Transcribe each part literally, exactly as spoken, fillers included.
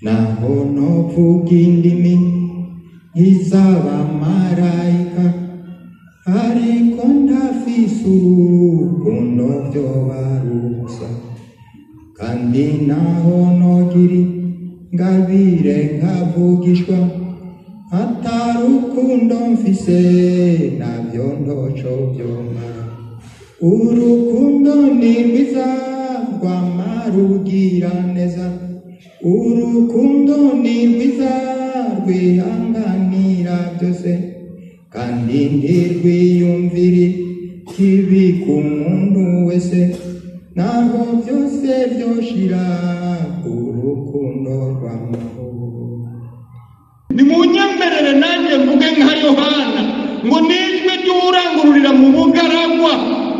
Nahono pukindimi isawa maraika hari konda fisuru kondo jowaruksa kandi nahono kiri ngavire ngavugishwa atarukundo mfise navyondo chovyomara urukundo nirwiza rw'amarugiraneza urukundo nirwiza rwihanganira byose kandi ntirwiyumvire kibi ku muntu wese naho byose byoshira urukundo rw'amahoro. Nimunyemerere nanjye mvuge nka Yohana ngo nijwi ry'urangururira mu bugaragwa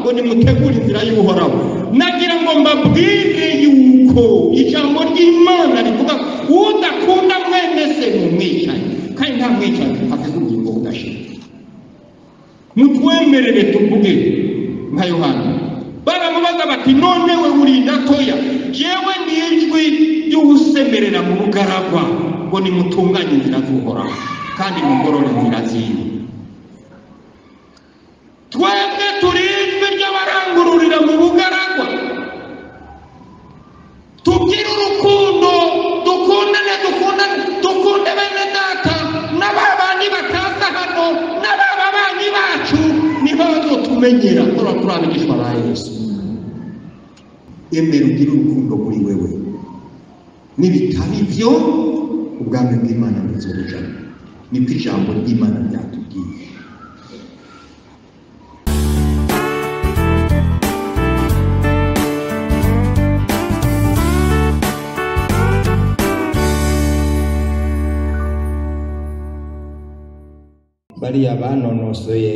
ngo nimutegure inzira y'Uhoraho, nagira ngo mbabwire yuko ijambo ry'Imana rivuga udakunda mwene se mumwicaye kandi nta mwicaye afite ubugingo budashira. Mutwemerere tuvuge nka Yohana. Baramubaza bati none we urinda toya, yewe n'ijwi ry'usemerera mu bugaragwa ngo nimutunganye inzira z'Uhoraho kandi mugorore inzira ziwe. Twebwe turi ry'abarangururira mu bugaragwa, tugira urukundo, dukundane dukundane dukunde bene data n'ababandi bataza hano n'ababanyi bacu niho tumenyera kora turabigishwa ba Yesu. Emera ugira urukundo kuri wewe, nibitari byo ubwami bw'Imana buzorujana, nibyo ijambo ry'Imana ryatubwiye. Bariya banonosoye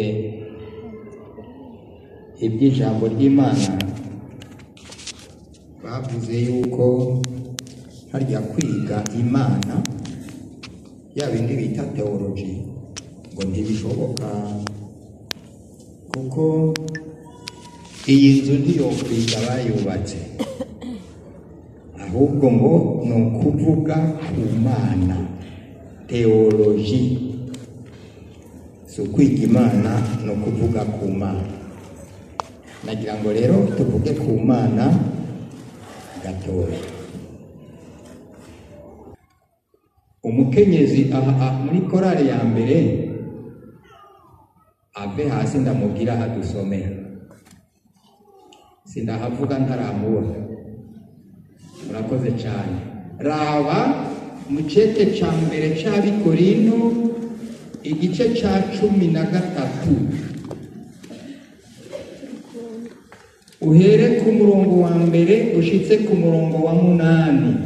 iby'ijambo ry'Imana bavuze yuko harya kwiga Imana ya bindi bita teoloji ngo ntibishoboka, kuko iyi nzu ntiyo kwiga bayubatse, ahubwo ngo ni ukuvuga ku Mana, teoloji. So kwiga Imana no kuvuga ku Mana. Nagira ngo rero tuvuge ku Mana gatoya. Umukenyezi aha muri korari ya mbere ave hasi ndamubwira adusomera, sindahavuga ntaramubona. Murakoze cyane. Raba mucete cya mbere cy'Abikorinto igice cya cumi na gatatu uhere ku murongo wa mbere ushitse ku murongo wa munani.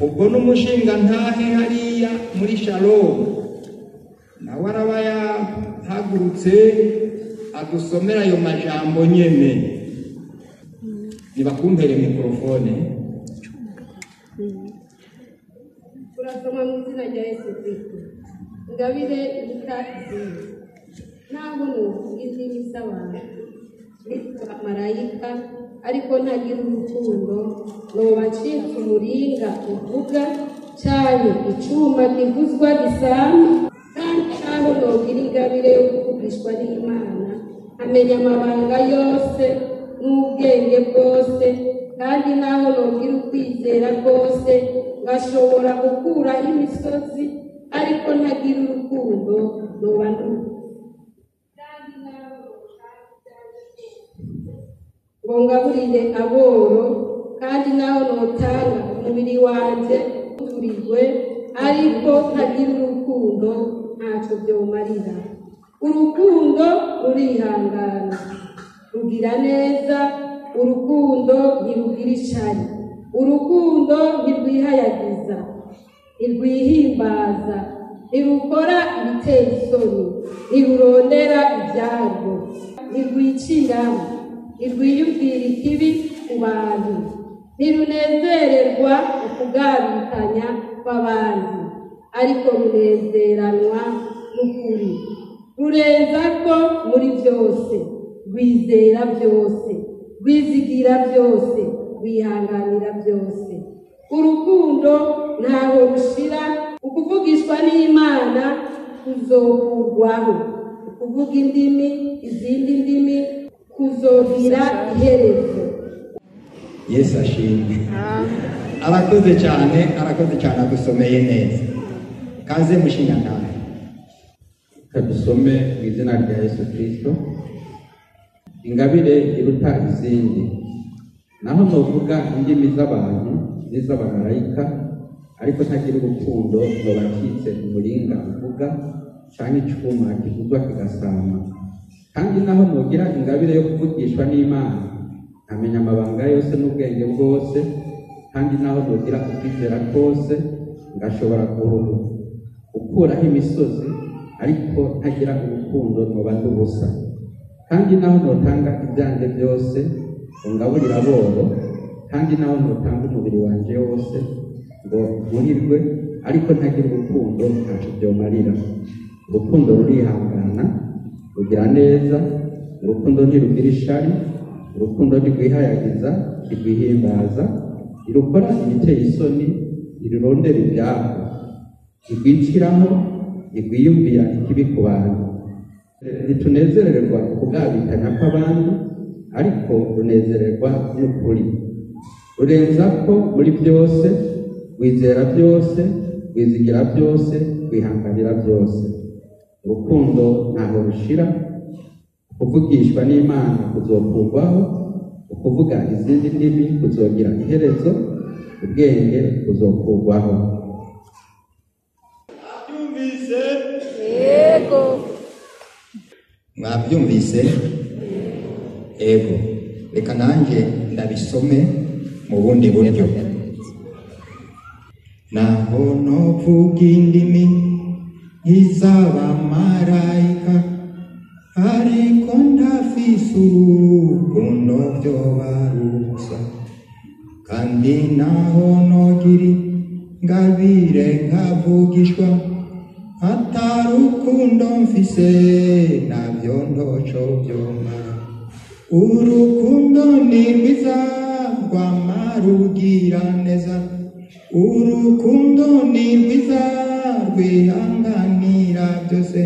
Ubwo n'umushinga ntahe hariya muri Shalom nawe araba yahagurutse agusomera ayo majambo nyene. Nibakumpere mikrofone. Turasoma mu izina rya Yesu Kristo. Ngabire ikati ntabwo ngizi bisaba Kristo marayika ariko ntagira urukundo no bacika umuringa uvuga cyane icyuma kivuzwa gisana kandi aho nogira ingabire yo kugurishwa n'Imana amenya amabanga yose n'ubwenge bwose kandi naho nogira ukwizera bwose gashobora gukura imisozi ariko ntagira urukundo noba ntuye kandi naho ngo ngaburire aboro kandi naho notanga umubiri wanjye uturirwe ariko ntagira urukundo ntacyo byomarira. Urukundo rurihangana rugira neza, urukundo ntirugira ishyari, urukundo ntirwihayagiza, ntirwihimbaza, ntirukora ibiteye isoni, ntirurondera ibyago, ntirwiciramo, ntirwiyumvira ikibi ku bantu, ntirunezererwa ukugabikanya kw'abandi ariko runezeranwa n'ukuri, rureza ko muri byose, rwizera byose, rwizigira byose, wihanganira byose. Uru rukundo ntago gushira ukuvugishwa n'Imana kuzokugwaho ukuvuga indimi izindi ndimi kuzogira iherezo. Yesu ashimwe, arakoze cyane arakoze cyane agusomeye neza. Kaze mushinya nawe kadusome mu izina rya Yesu Kristo. Ingabire iruta izindi, naho novuga indimi z'abantu n'iz'abamarayika ariko ntagira urukundo rw'abakitse umuringa uvuga cyane icyuma kivugwa kigasama. Kandi naho mugira ingabire yo kuvugishwa n'Imana amenya amabanga yose n'ubwenge bwose, kandi naho mugira kwizera kose ngashobora gukuraho imisozi ariko ntagira urukundo rw'abantu busa. Kandi naho notanga ibyanjye byose ungaburira boro, kandi naho notanga umubiri wanjye wose ngo muhirwe ariko ntagira urukundo ntacyo byomarira. Urukundo rurihangana, rugira neza, urukundo ntirugira ishari, urukundo ntirwihayagiza ntirwihimbaza, ntirukora ibiteye isoni, ntirurondera ibyabo, ntirwiciraho, ntirwiyumvira ikibi ku bantu. Ntitunezererwa ukugabikanya kw'abandi ariko runezererwa n'ukuri. Rurenza ko muri byose, wizera byose, wizigira byose, wihanganira byose. Urukundo ntaho rushira, kuvugishwa n'Imana kuzokugwaho, ukuvuga izindi ndimi kuzogira iherezo, ubwenge kuzokugwaho. Abyumvise? Yego. Mwabyumvise? Yego. Reka nanjye ndabisome mu bundi buryo. Naho novuga indimi z'abamarayika ariko ndafise urukundo rw'abarusa, kandi naho nogira ingabire nkavugishwa atari urukundo mfise nabyo ntoco byomara. Urukundo ni rwiza rw'amarugira neza, urukundo ni rwiza rwihanganira byose,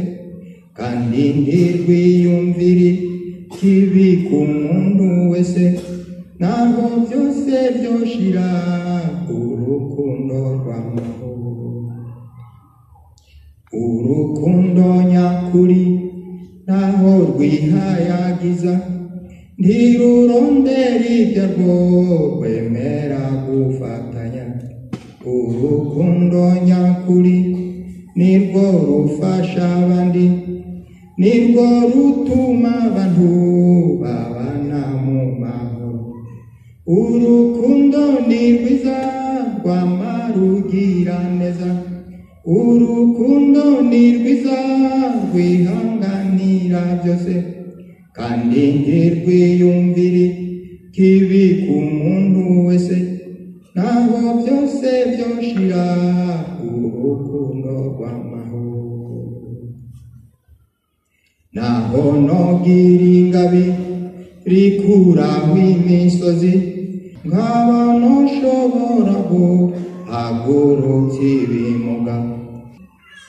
kandi ntirwiyumvira ikibi ku muntu wese, naho byose byoshira urukundo rw'amahoro. Urukundo nyakuri naho rwihayagiza, ntirurondera ibyarwo, rwemera gufatanya. Urukundo nyakuri nirwo rufasha abandi, nirwo rutuma abantu babana mu mahoro. Urukundo ni rwiza rw'amarugira neza, urukundo ni rwiza rwihanganira byose, kandi ntirwiyumvira ikibi ku muntu wese, naho byose byoshira urukundo rw'amahoro. Naho nogira ingabire ikuraho imisozi, nkaba nshobora guhagurukira ibimuga,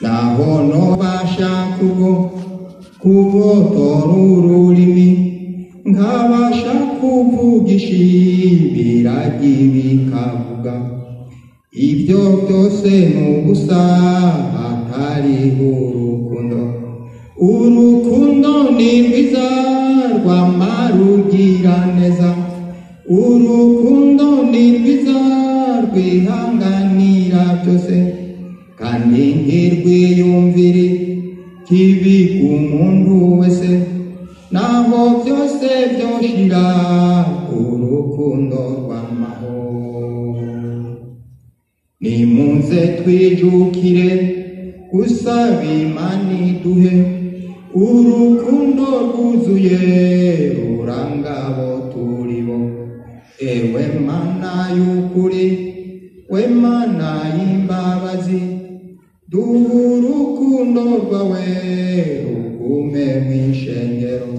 naho nobasha kubotora ururimi, nkabasha kuvugisha ibiragi bikavuga. Ibyo byose ni ubusa hatariho urukundo. Urukundo ni rwiza rw'amarugira neza, urukundo ni rwiza rwihanganira byose, kandi ntirwiyumvira ikibi ku muntu wese, naho byose byoshira urukundo rw'amahoro. Nimunze twijukire gusaba Imana iduhe urukundo rwuzuye ruranga abo turi bo. Ewe Mana y'ukuri, we Mana y'imbabazi, duha urukundo rwawe rugume mw'ishengero.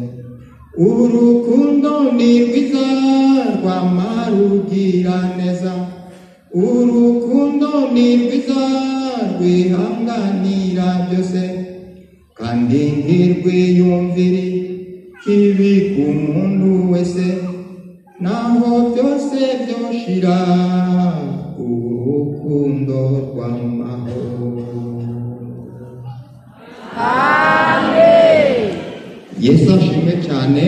Urukundo ni rwiza rw'amarugira neza, urukundo Undo nibizarwe hanganira byose kandi nkirwe yumviri kibi ku muntu wese naho byose byoshira urukundo rw'amahoro. Amen. Yesu ashimwe cyane.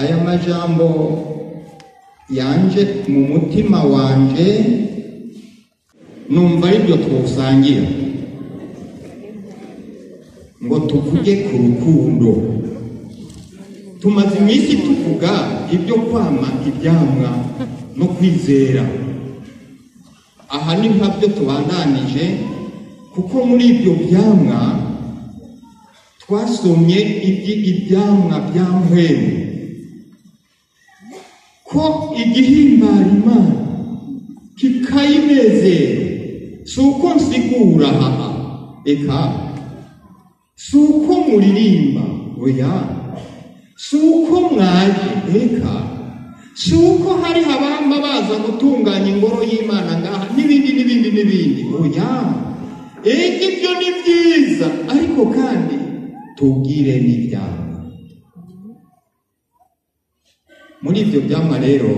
Aya majambo yanje mu mutima wanje numva ibyo twusangira ngo tuvuge ku rukundo. Tumaze iminsi tuvuga ibyo kwama ibyamwa no kwizera, aha ni nkabyo tubandanije kuko muri ibyo byamwa twasomye iby'ibyamwa bya Muhemu ko igihimbara Imana kikayinezera, si uko nsigura aha eka, si uko muririmba oya, si uko mwaje eka, si uko hari abamba baza gutunganya ingoro y'Imana ngaha n'ibindi n'ibindi n'ibindi oya. Ega ibyo ni byiza ariko kandi tubwire n'ibyaha. Muri ibyo byamwa rero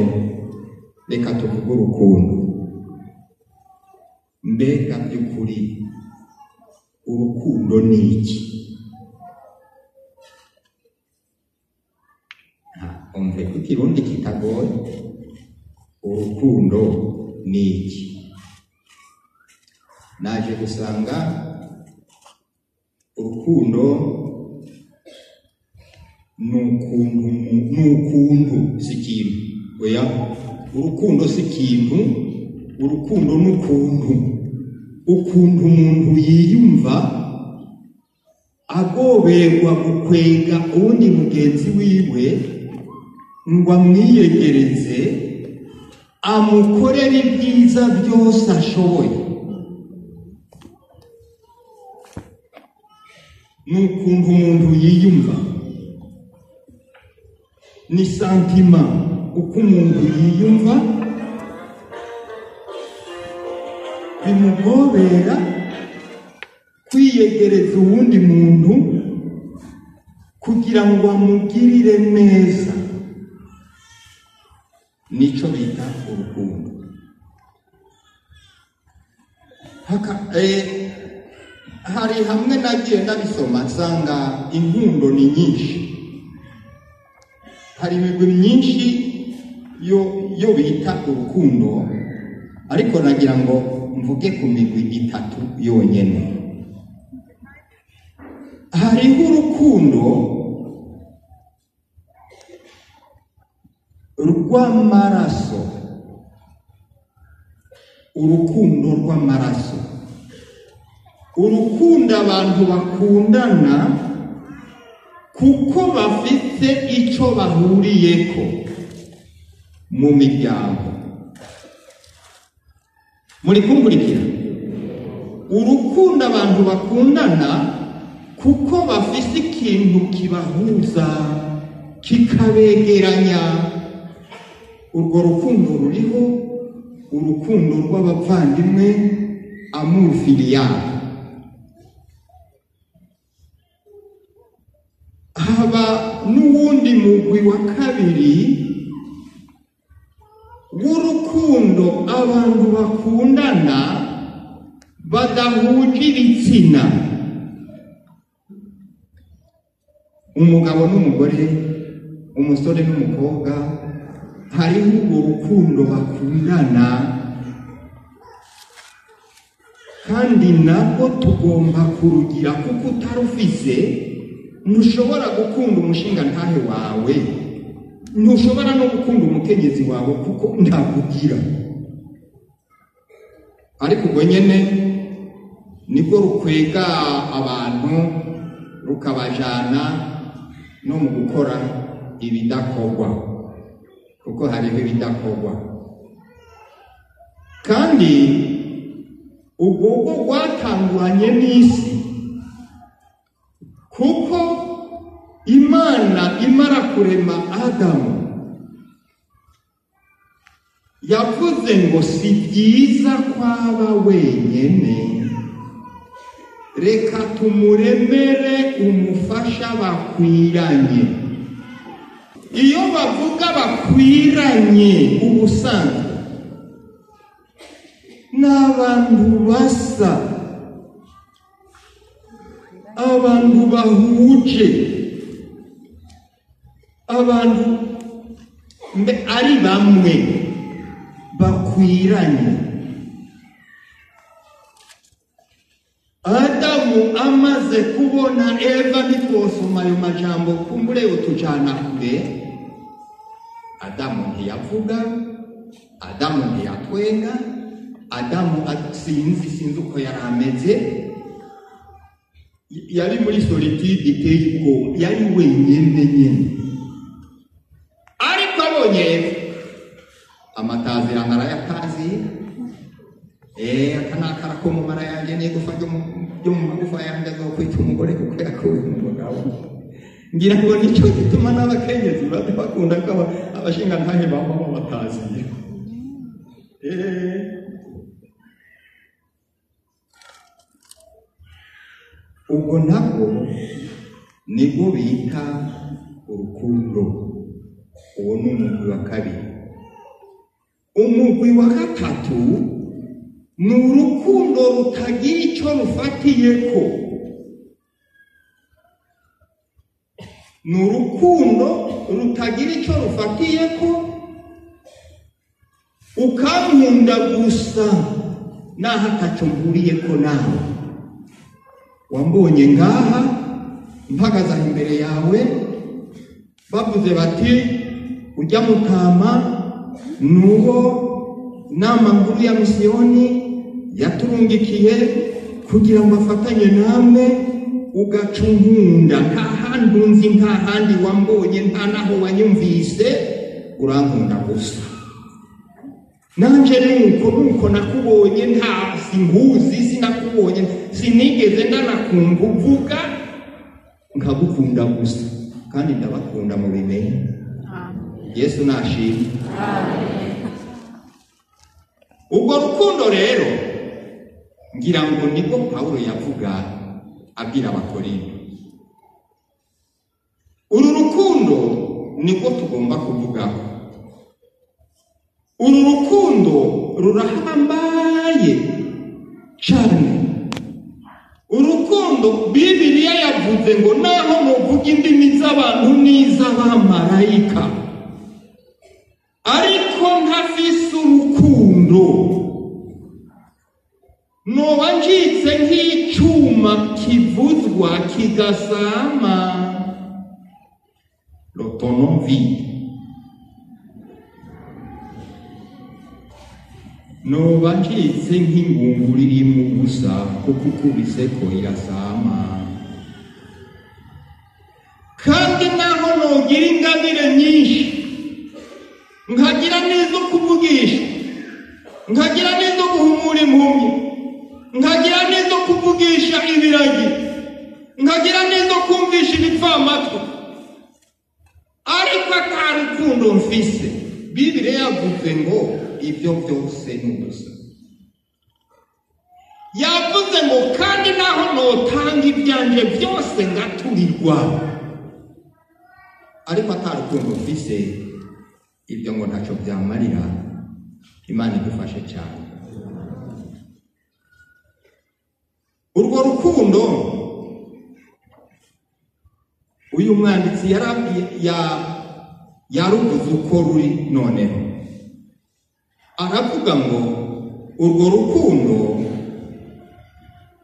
reka tuvuge urukundo. Mbega by'ukuri urukundo ni iki? Umve ko ikirundi kitagoye, urukundo ni iki? Naje gusanga urukundo Nukundu, nukundu si ikintu, oya, urukundo si ikintu, urukundo nukundu, ukundu umuntu yiyumva agoberwa gukwega undi mugenzi wiwe ngo amwiyegereze amukorere ibyiza byose ashoboye. Nukundu umuntu yiyumva ni santima uko umuntu yiyumva bimugobera kwiyegereza uwundi muntu kugira ngo amugirire neza, nicyo bita urukundo. Haka eh, hari hamwe nagiye ndabisoma nsanga inkundo ni nyinshi. Hari imigwi myinshi yo yo bita urukundo, ariko nagira ngo mvuge ku migwi itatu yonyene. Hari urukundo rw'amaraso, urukundo rw'amaraso, urukundo abantu bakundana kuko bafite icyo bahuriyeko mu miryango. Muri kumurikira, urukundo abantu bakundana kuko bafite ikintu kibahuza kikabegeranya. Urwo rukundo ruriho urukundo rw'abavandimwe, amour filial. Haba n'uwundi mugwi wa kabiri w'urukundo abantu bakundana badahuje ibitsina, umugabo n'umugore, umusore n'umukobwa. Hari urukundo bakundana kandi nako tugomba kurugira kuko utarufise ntushobora gukunda umushinga ntahe wawe, ntushobora no gukunda umukenyezi wawe kuko ndakugira. Ariko ubwo nyene nibwo rukwega abantu rukabajana no mu gukora ibidakorwa, kuko hari ibidakorwa. Kandi ubwo bwo rwatanguranye n'isi kuko Imana imara kurema Adamu yavuze ngo si byiza kwaba wenyine, reka tumuremere umufasha bakwiranye. Iyo bavuga bakwiranye ubusanga n'abantu basa, abantu bahuje, abantu mbe ari bamwe bakwiranye. Adamu amaze kubona Eva, nitwosoma ayo majambo kumbure utujana kure, Adamu ntiyavuga, Adamu ntiyatwenga, Adamu sinzi sinzi uko yari ameze, yari muri solitude iteye ubwoba, yari wenyine nyine. Ariko abonye amatazira narayatazi, eh akanakara ko mu mara yanjye n'igufa ryo mu magufa yanjye azokwita umugore kuko yakuwe mu mugabo. Ngira ngo nicyo gituma n'abakenyezi bakunda ko abashingantahe baba batazi. Eh ubwo nabwo nibwo bita urukundo. Uwo ni umugwi wa kabiri. Umugwi wa gatatu ni urukundo rutagira icyo rufatiyeko, ni urukundo rutagira icyo rufatiyeko, ukankunda gusa naho atacyo mburiyeko nawe. Wambonye ngaha mpagaze imbere yawe, bavuze bati ujya mutama nuwo nama nkuru ya misiyoni yaturungikiye kugira ngo afatanye namwe, ugacungunda nta handi unzi, nta handi wambonye, nta naho wanyumvise, urankunda gusa. Nanje nuko nuko nakubonye, nta singuzi, sinakubonye, sinigeze ndanakumva uvuga, nkagukunda gusa kandi ndabakunda mu bimenye. Amen. Yesu nashimwe. Amen. Ubwo rukundo rero ngira ngo niko Paulo yavuga abwira Abakorinto. Uru rukundo niko tugomba kuvugaho. Uru rukundo rurahambaye cyane. Urukundo Bibiliya yavuze ngo naho muvuga indimi z'abantu n'iz'abamarayika, ariko ntafise urukundo noba njitse nk'icyuma kivuzwa kigasama, l'autonomie. Noba njitse nk'ingungu irimo ubusa kuko ukubise ko irasama. Kandi naho nogira ingabire nyinshi, nkagira n'izo kuvugisha, nkagira n'izo guhumura impumyi, nkagira n'izo kuvugisha ibiragi, nkagira n'izo kumvisha ibipfamatwi, ariko nta rukundo mfise. Bibiliya yavuze ngo ibyo byose ni ubusa. Yavuze ngo kandi naho notanga ibyanjye byose ngaturirwa, ariko atarukundo mfise, ibyo ngo ntacyo byamarira. Imana idufashe cyane. Urwo rukundo uyu mwanditsi yarabwiye ya yaruvuze uko ruri noneho. Aravuga ngo urwo rukundo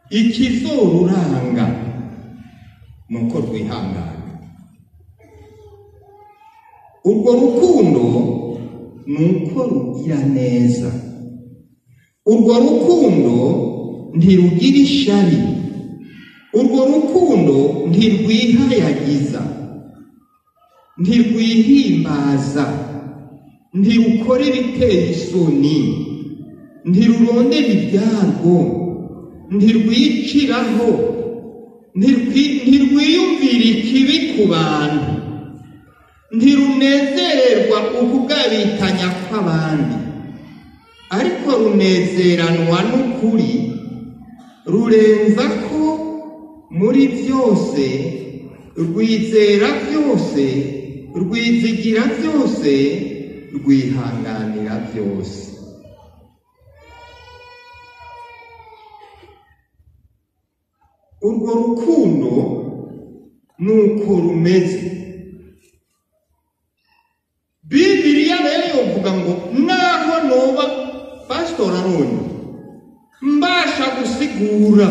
ikizoruranga nuko rwihangana. Urwo rukundo nuko rugira neza. Urwo rukundo ntirugira ishari. Urwo rukundo ntirwihayagiza, ntirwihimbaza, ntirukora ibiteye isoni, ntirurondera ibyago, ntirwiciraho, ntirwiyumvira ikibi ku bantu, ntirunezererwa ukugabitanya kw'abandi. ariko runezeranwa n'ukuri rurenza ko muri byose rwizera byose rwizigira byose rwihanganira byose. Urwo rukundo nuko rumeze. Bibiliya rero yovuga ngo naho noba pastor Aroni mbasha gusigura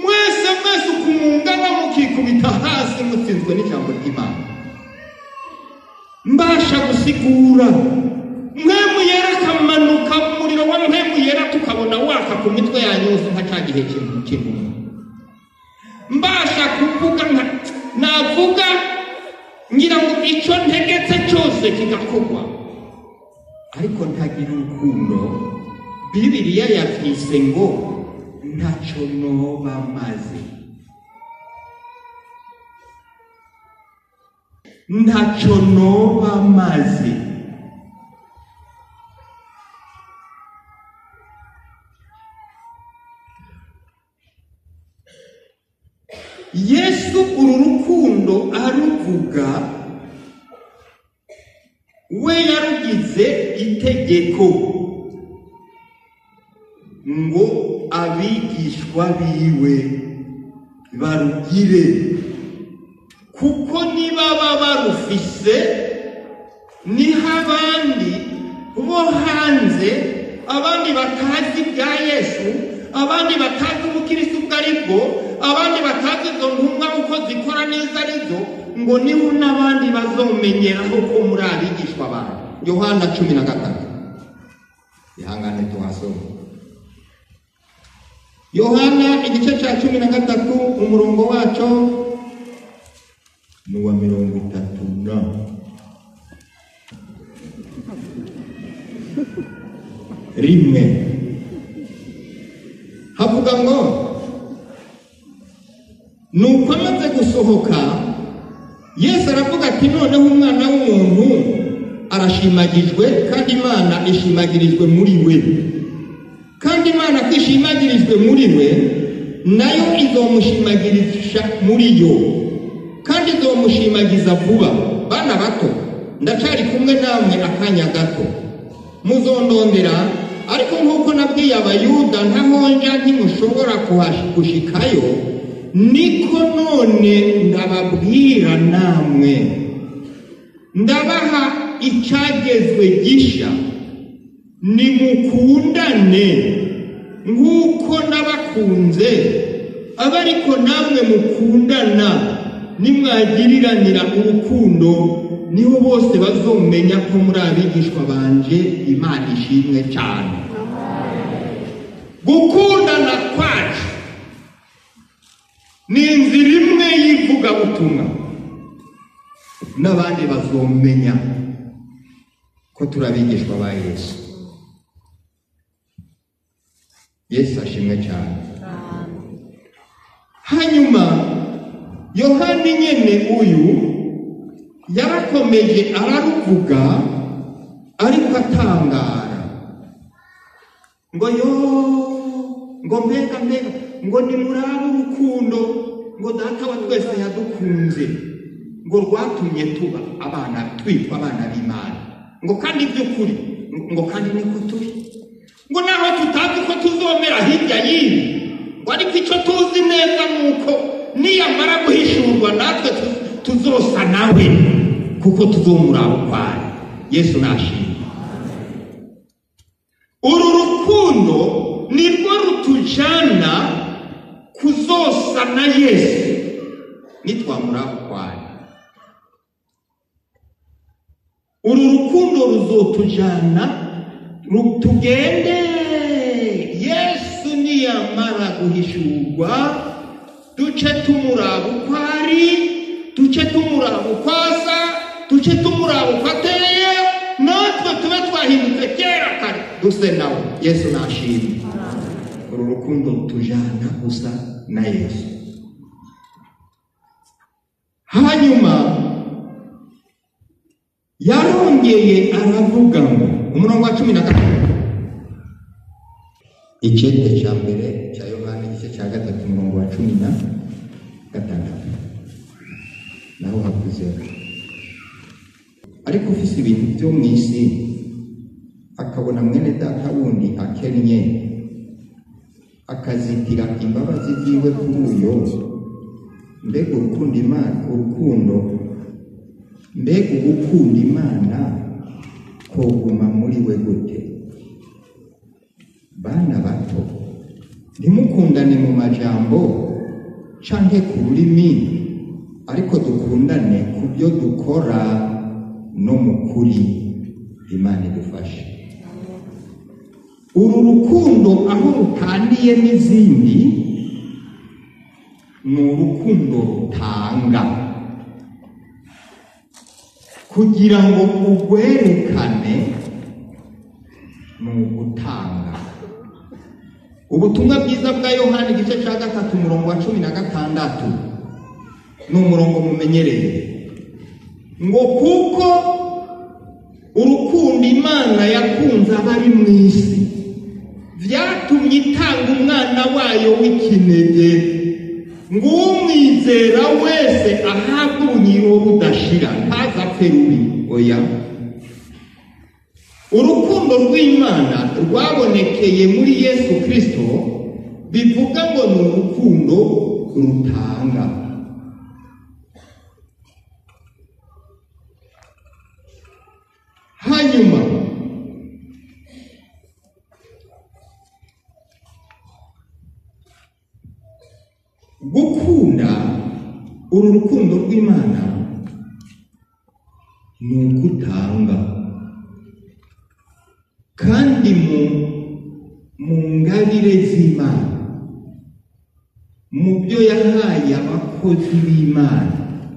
mwese mwese kumungana mukikubita hasi mutsinzwe n'ijambo ry'Imana, mbasha gusigura mwemu yera kamanuka umuriro wa mwemu yera tukabona waka ku mitwe yanyu yose nka cya gihe kimwe. Mbasha kuvuga navuga ngira ngo icyo ntegetse cyose kigakugwa, ariko ntagira urukundo. Bibiliya yatwise ngo ntacyo noba maze, ntacyo noba maze. Yesu uru rukundo aruvuga we yarugize itegeko ngo abigishwa biwe barugire, kuko niba barufise niho abandi bo hanze, abandi batazi bya Yesu, abandi batazi umukristo ubwo aribwo, abandi batazi izo ntumwa uko zikora neza arizo, ngo niho n'abandi bazomenyeraho ko muri abigishwa abantu. Yohana cumi na gatatu. Ihangane tuhasome. Yohana igice cya cumi na gatatu umurongo wacyo ni wa mirongo itatu na rimwe. Havuga ngo nuko amaze gusohoka Yesu aravuga ati noneho umwana w'umuntu arashimagijwe kandi Imana ishimagirijwe muri we, kandi Imana kwishimagirijwe muri we nayo izomushimagirisha muri yo, kandi izomushimagiza vuba. Bana bato, ndacari kumwe namwe akanya gato, muzondondera. Ariko nk'uko nabwiye abayuda ntamonja ntimushobora kushikayo, niko none ndababwira namwe. Ndabaha icyagezwe gisha, nimukundane nk'uko nabakunze. Abariko namwe mukundana nimwagiriranira urukundo, niho bose bazomenya ko muri abigishwa banje Imana ishimwe cyane. Gukundana kwacu ni inzira imwe yivuga butumwa, n'abandi bazomenya ko turabigishwa ba Yesu. Yesu ashimwe cyane. Hanyuma Yohana nyene uyu yarakomeje araruvuga, ariko atangara ngo yo ngo mbega mbega ngo ni muraba urukundo ngo data wa twese yadukunze, ngo rwatumye tuba abana twitwa abana b'Imana, ngo kandi by'ukuri ngo kandi niko turi, ngo naho tutazi ko tuzomera hirya y'ibi, ngo ariko icyo tuzi neza nuko niyamara guhishurwa natwe tuzosa nawe kuko tuzomuraba kwawe. Yesu nashimye. Uru rukundo nirwo rutujana kuzosa na Yesu nitwamuraba kwawe. Uru rukundo ruzotujana rutugende Yesu niyamara guhishurwa, duce tumuraba kwawe, duce tumuraba kwasa, duce tumuraba kwateye, natwe tube twahindutse kera kare duse nawe. Yesu nashimye. Uru rukundo rutujana gusa na Yesu. Hanyuma yarongeye aravuga ngo umurongo wa cumi na gatatu Ikindi cya mbere cya Yohana igice cya gatatu umurongo wa cumi na gatandatu naho havuze ariko ufise ibintu byo mu isi akabona mwene data wundi akennye akazitira imbabazi ziwe kuri uyo mbega ukunda Imana urukundo mbega ukunda Imana koguma muri we gute bana bato ntimukundane mu majambo canke ku rurimi ariko dukundane ku byo dukora no mukuri Imana idufashe uru rukundo aho rutangiye n'izindi ni urukundo rutanga kugira ngo ugwerekane ni ugutanga ubutumwa bwiza bwa Yohana igice cya gatatu umurongo wa cumi na gatandatu ni umurongo mumenyereye ngo kuko urukundo Imana yakunze abari mu isi byatumye itanga umwana wayo w'ikinege ngo umwizera wese ahabwe ubunyiro budashira ntazapfe rubi oya urukundo rw'Imana rwabonekeye muri Yesu Kristo bivuga ngo ni urukundo rutanga hanyuma gukunda uru rukundo rw'Imana ni ugutanga kandi mu mungabire z'Imana mu byo yahaye abakozi b'Imana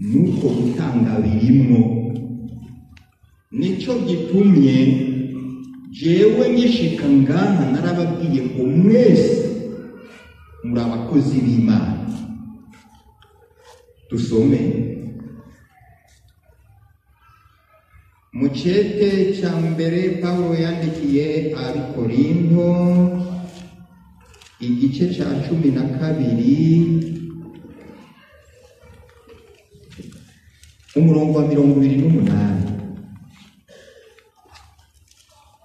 nuko gutanga birimo nicyo gitumye jewe nyishika ngaha narababwiye ngo mwese muri abakozi b'Imana dusome Muchete chambere Paulo yandikiye ari Korinto igice cya cumi na kabiri umurongo wa mirongo ibiri n'umunani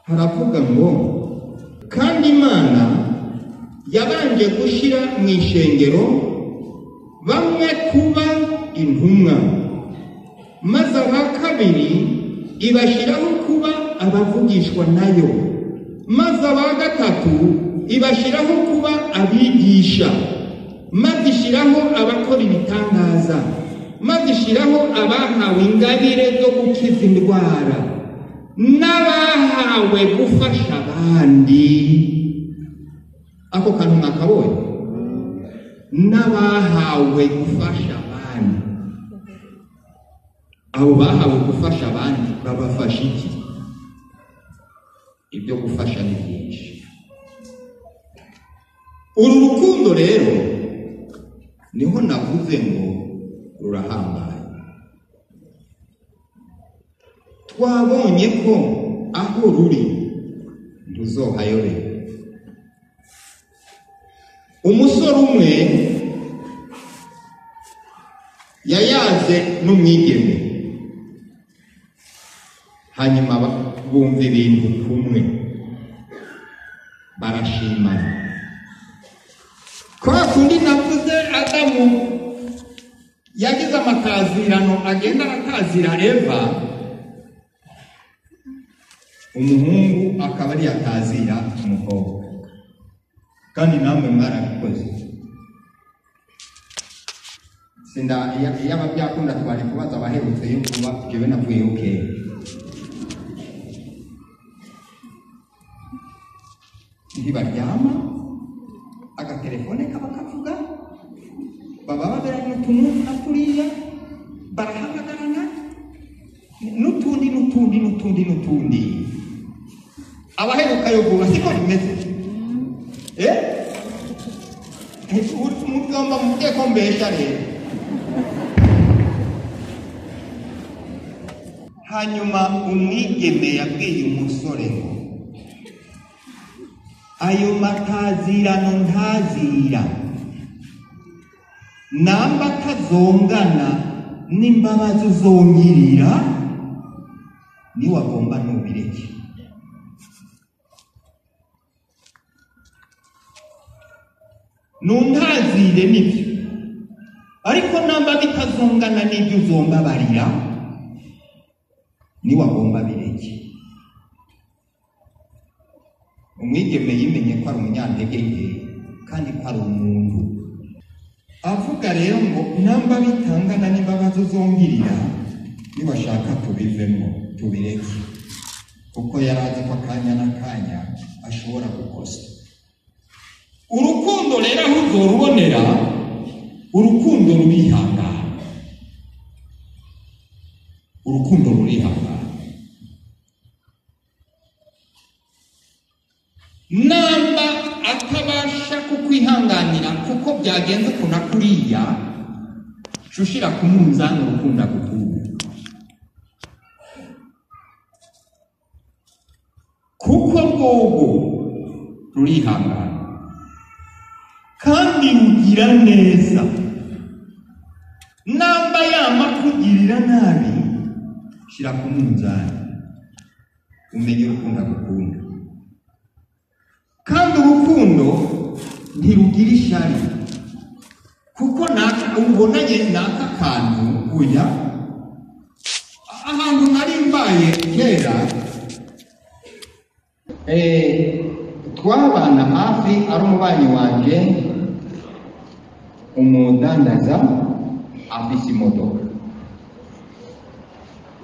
haravuga ngo kandi Imana yabanje gushira mu ishengero bamwe kuba intumwa maze aba kabiri ibashiraho kuba abavugishwa nayo maze aba gatatu ibashiraho kuba abigisha maze ishiraho abakora ibitangaza maze ishiraho abahawe ingabire zo gukiza indwara n'abahawe gufasha abandi ako kantu nakabonye n'abahawe gufasha abandi abo bahawe gufasha abandi babafasha iki ibyo gufasha ni byinshi uru rukundo rero niho navuze ngo rurahambaye twabonye ko aho ruri ntuzohayobera umusore umwe yayaze n'umwigeme hanyuma bumva ibintu kumwe barashimana kwa kundi navuze Adamu yagize amakazirano agenda akazira Eva umuhungu akaba ari akazira umukobwa kandi namwe mwarabikoze sinda yaba byakunda twari kubaza abaherutse yo kuba jewe navuye okay ntibaryama agatelefone kaba kavuga baba baberanye utuntu nakuriya barahamagarana n'utundi n'utundi n'utundi n'utundi abaheruka yo kuba siko bimeze eh mugamba mutekombesha rero hanyuma umwigeme yabwiye umusore ngo ayo matazira nontazira namba kazongana n'imbabazi zongirira ni wagomba n'ubireke. Nontazire nibyo, ariko namba bikazongana n'ibyo uzomba barira ni wagomba bireke. Umwigeme yimenye ko ari umunyantege kandi ko ari umuntu, avuga rero ngo namba bitangana n'imbabazi zongirira nibashaka tubivemo tubireke, kuko yarazi ko akanya n'akanya ashobora gukosa. Urukundo rero aho uzorubonera, urukundo rurihangana, urukundo rurihangana. Namba atabasha kukwihanganira kuko byagenze kuna kuriya shushira kumunzana urukunda gutura, kuko rwogo rurihangana kandi rugira neza. Namba yama kugirira nabi shira kumunzana umenye urukunda gukunda. Kandi urukundo ntirugira ishyari, kuko ubonanye n'aka kantu ujya ahantu nari mbaye kera, twabana hafi ari umubanyi wanjye umudandaza afise imodoka,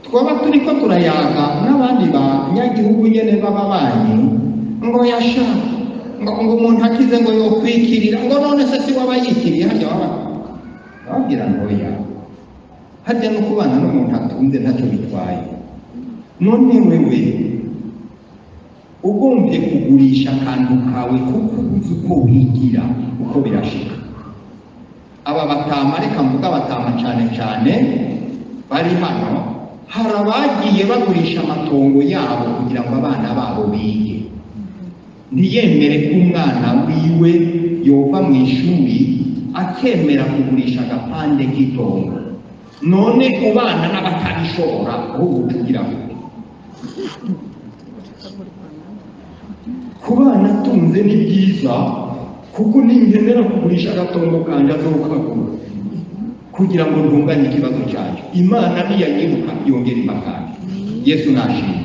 twaba turiko turayaga n'abandi banyagihugu nyene b'ababanyi ngo yashaka ngo ngo umuntu akize ngo yo kwikirira ngo none se si wabayikiriye hajya baba babwira ngo ya hajya no kubana n'umuntu atunze ntacyo bitwaye. None wewe ugombye kugurisha akantu kawe kuko uzi ko wigira uko birashika. Aba batama reka mvuga batama cyane cyane bari hano, harabagiye bagurisha amatongo yabo kugira ngo abana babo bige. Ntiyemere ko umwana wiwe yova mu ishuri akemera kugurisha agapande k'itongo, none ubana n'abatabishobora ubugira ngo kubana tunze ni byiza, kuko ningendera kugurisha agatongo kanje azokagura kugira ngo ndunganye ikibazo cyanjye. Imana niyanyibuka yongera imbaraga. Yesu nashimwe.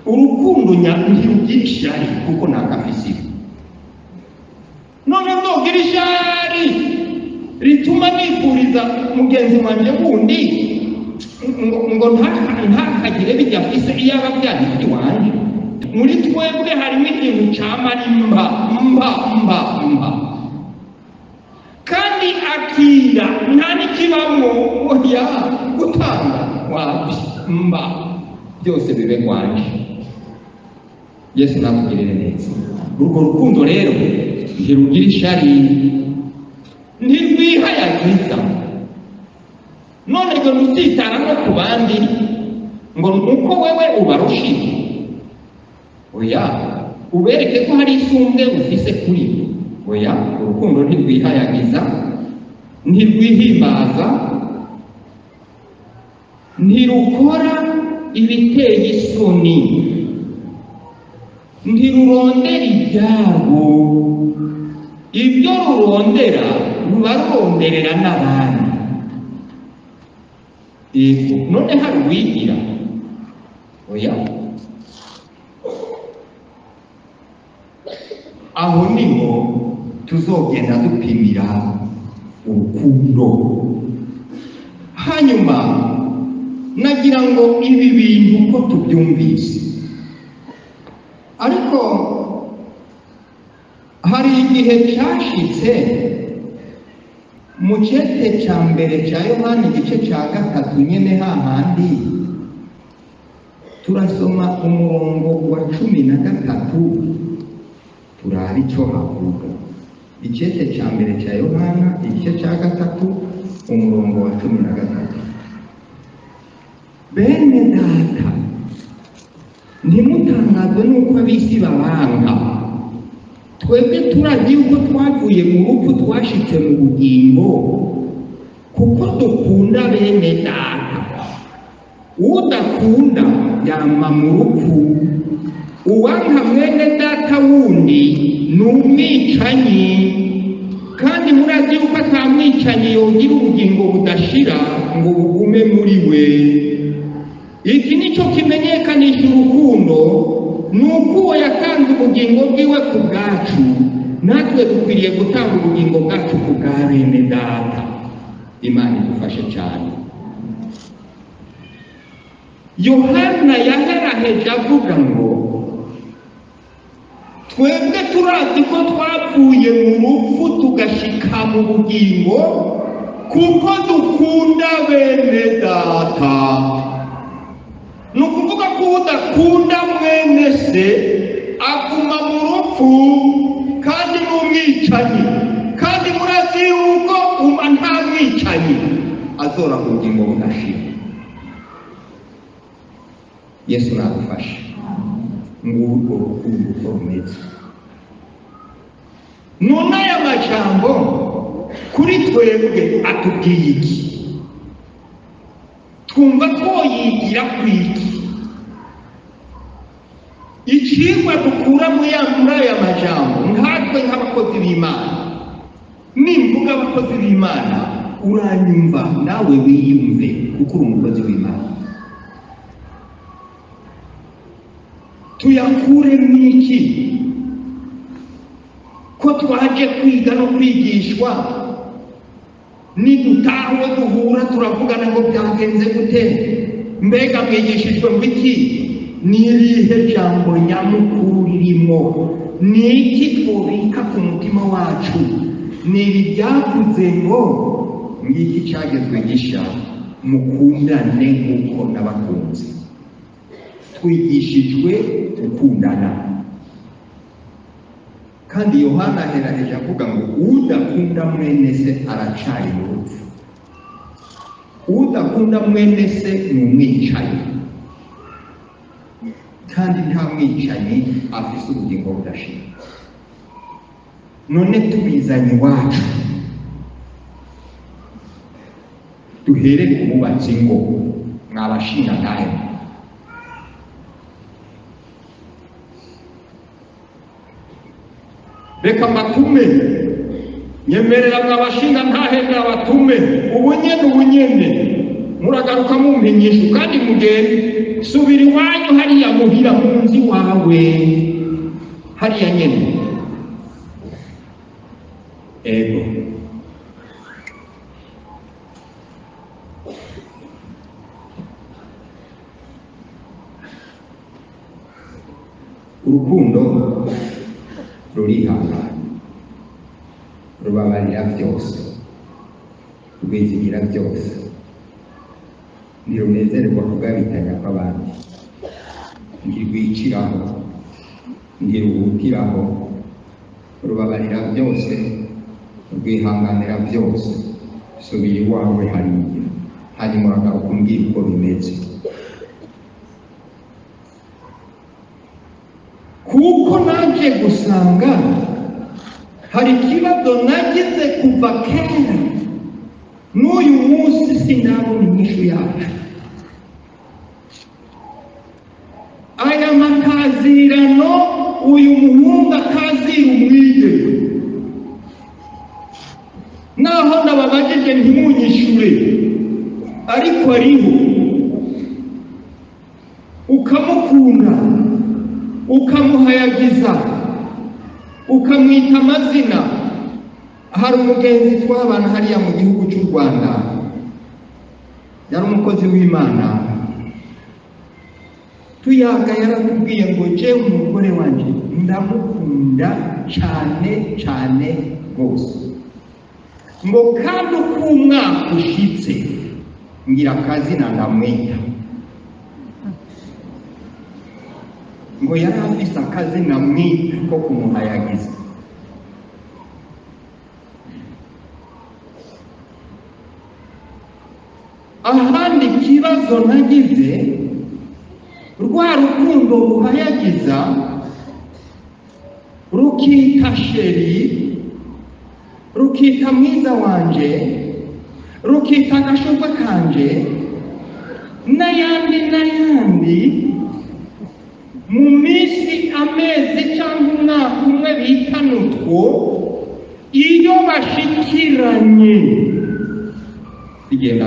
Urukundo ntirugira ishyari kuko ntakafisiba. None ntugira ishyari rituma nifuriza mugenzi wanjye wundi ngo ntakagire bijya fise iyaba byanditse wanjye. Muri twebwe harimo ikintu cy'amarimba mba mba mba, kandi akira nta n'ikibamo oya gutanga wapi mba byose bibe wanjye. Yesu nakugirire neza. Urwo rukundo rero ntirugira ishyari, ntirwihayagiza. None ngo rutitara no ku bandi ngo uko wewe ubarusha, oya ubereke ko hari isumbwe ufise kuri bo. Oya, urukundo ntirwihayagiza, ntirwihimbaza, ntirukora ibiteye isoni, ntirurondera ibyago. Ibyo rurondera rubaronderera n'abandi. Ego none hari uwigira, oya aho niho tuzogenda dupimira urukundo. Hanyuma nagira ngo ibi bintu ko tubyumvise, ariko hari igihe cyashitse mu cyete cya mbere cya Yohana igice cya gatatu nyene hahandi turasoma umurongo wa cumi na gatatu turaba icyo havuga. Icyete cya mbere cya Yohana igice cya gatatu umurongo wa cumi na gatatu. Bene data ntimutangazwe nuko abisi babanga twebwe turazi yuko twavuye mu rupfu twashitse mu bugingo kuko dukunda bene data. Udakunda yama mu rupfu, uwanka mwene data wundi n'umwicanyi, kandi murazi yuko atamwicanyi yongera ubugingo budashira ngo bugume muri we. Iki nicyo kimenyekanisha urukundo, nuko uwo yatanze ubugingo bwiwe ku bwacu, natwe dukwiriye gutanga ubugingo bwacu ku bwa bene data. Imana idufashe cyane. Yohana yaheraheje avuga ngo twebwe turazi ko twapfuye mu rupfu tugashika mu bugingo kuko dukunda bene data. Ni ukuvuga ko udakunda mwene se aguma mu rupfu kandi n'umwicanyi, kandi murazi yuko uma nta mwicanyi azora mu bugingo budashira. Yesu nagufashe ngo urwo rukundo ukomeze. None aya majambo kuri twebwe atubwiye iki? Twumva twoyigira kwiki? Icyigwa dukura muri aya majambo nkatwe nk'abakozi b'Imana, nimvuga abakozi b'Imana uranyumva nawe wiyumve kuko uri umukozi w'Imana. Tuyakure mwiki ko twaje kwiga no kwigishwa, nidutaho duhura turavugana ngo byagenze gute, mbega mwigishijwe mwiki, ni irihe jambo nyamukuru ririmo, ni iki twubika ku mutima wacu, ni ibyavuze ngo ngiki cyagezwe gisha, mukundane nk'uko nabakunze. Twigishijwe gukundana, kandi Yohana aheraheje avuga ngo udakunda mwene se aracari mu rupfu, udakunda mwene se ni umwicanyi, kandi nta mwicanyi afise ubugingo budashira. None tubizanye iwacu duhere kumubaki ngo mwabashinga nawe. Reka batume, nyemerera mwabashinga ntahenda batume, ubunyene ubunyene, muragaruka mumpenyesha kandi mugende, subira iwanyu hariya muhira munzi wawe, hariya nyene. Ego. Urukundo rurihanga, rubabarira byose, rwizigira byose, ntirunezerwa kugabitanya kw'abandi, ntirwiciraho, ntiruhukiraho, rubabarira byose, rwihanganira byose. Subira iwawe hariya, hanyuma uragaruka umbwire uko bimeze. Kuko naje gusanga hari ikibazo nagize kuva kera n'uyu munsi sinabona inyishu yacu. Aya makazirano uyu muhungu akazira umwige, naho ndababajije ntimunyishure ariko ariho, ukamukunda ukamuhayagiza, ukamwita amazina. Hari umugenzi twabana hariya mu gihugu cy'u Rwanda, yari umukozi w'Imana, tuyaga yaratubwiye ngo jewe umugore wanjye ndamukunda cyane cyane rwose, ngo kandi uko umwaka ushitse ngira akazina ndamwita. Ngo yarafise akazina mwita ko kumuhayagiza. Ahandi kibazo nagize, rwa rukundo rukayagiza rukita sheri rukita mwiza wanje rukita agashumba kanje n'ayandi n'ayandi mu minsi amezi cyangwa umwaka umwe bitanu two iyo bashikiranye bigenda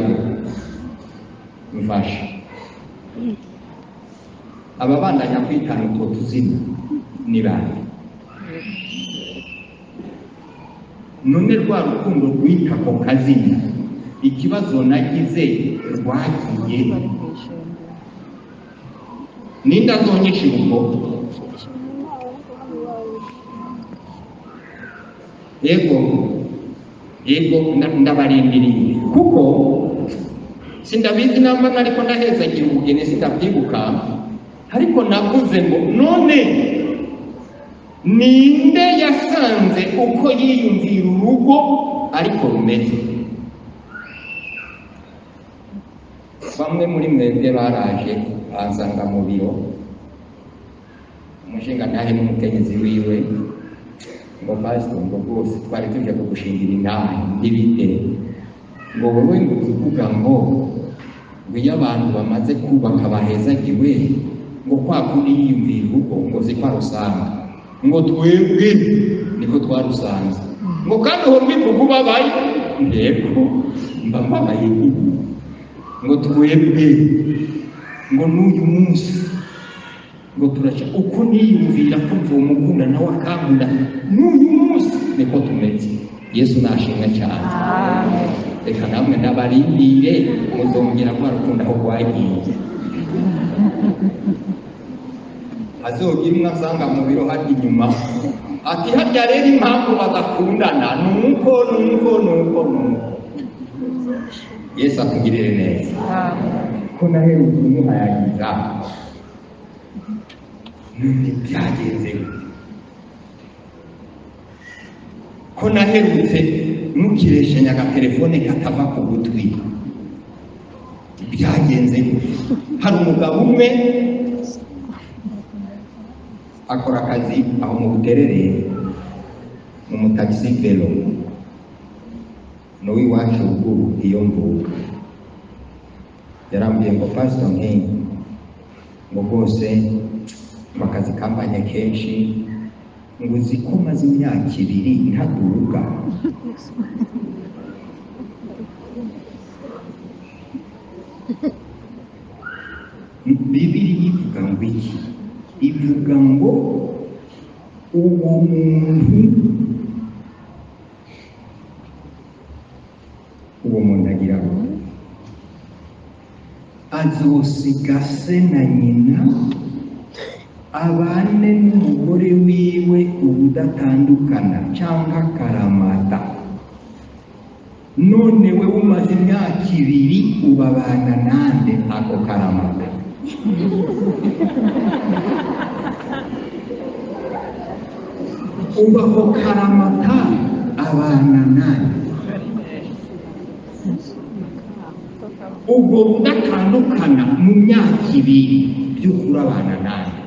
mfasha ababandanya kwitana utwo tuzina ni bande none rwa rukundo rwita ko kazina ikibazo nagize rwagiye nindazonyesha uko yego yego ndabarindiriye kuko sindabizi namba nariko ndaheza ngira umugeni sindabyibuka ariko navuze ngo none ninde yasanze uko yiyumvira urugo ariko rumeze bamwe muri mwebwe baraje bansanga mu biro umushinga ntahe n'umukenyezi wiwe ngo pastor ngo bose twari tuje kugushingira inama n'ibite ngo wowe ngo tuvuga ngo wiya abantu bamaze kubaka bahezagiwe ngo kwakuri yiyumvira urugo ngo zikwarusanga ngo twebwe niko twarusanze ngo kandi hombi kugubabaye ndeko mbambaye ngo twebwe ngo n'uyu munsi ngo turaca uko niyumvira ko mvumukunda nawe akambura n'uyu munsi niko tumeze Yesu nashimwe cyane amen reka namwe nabarindire muzongera kwarukunda aho kwagiye azogimwa asanga mu biro hadi inyuma ati hajya rero impamvu badakundana nuko nuko nuko nuko Yesu atugirire neza ko naheru kumuhayagiza none byagenze ko naherutse nukireshanya agatelefone katava ku gutwi byagenze hari umugabo umwe akora akazi aho mu buterere mu mutagisi velo no iwacu ubwo iyo mvuga yarambye ngo pastor nkenye ngo bose bakazi kampanye kenshi ngo zikomaze imyaka ibiri ntaduruka Bibiri ivuga ngo iki ivuga ngo uwo muntu uwo muntu agira azosigwa se na nyina abane n'umugore wiwe ubudatandukana cyangwa karamata none we umaze imyaka ibiri ubabana nande ako karamata ubaho karamata abana nande ubwo budatandukana mu myaka ibiri by'ukuri abana nande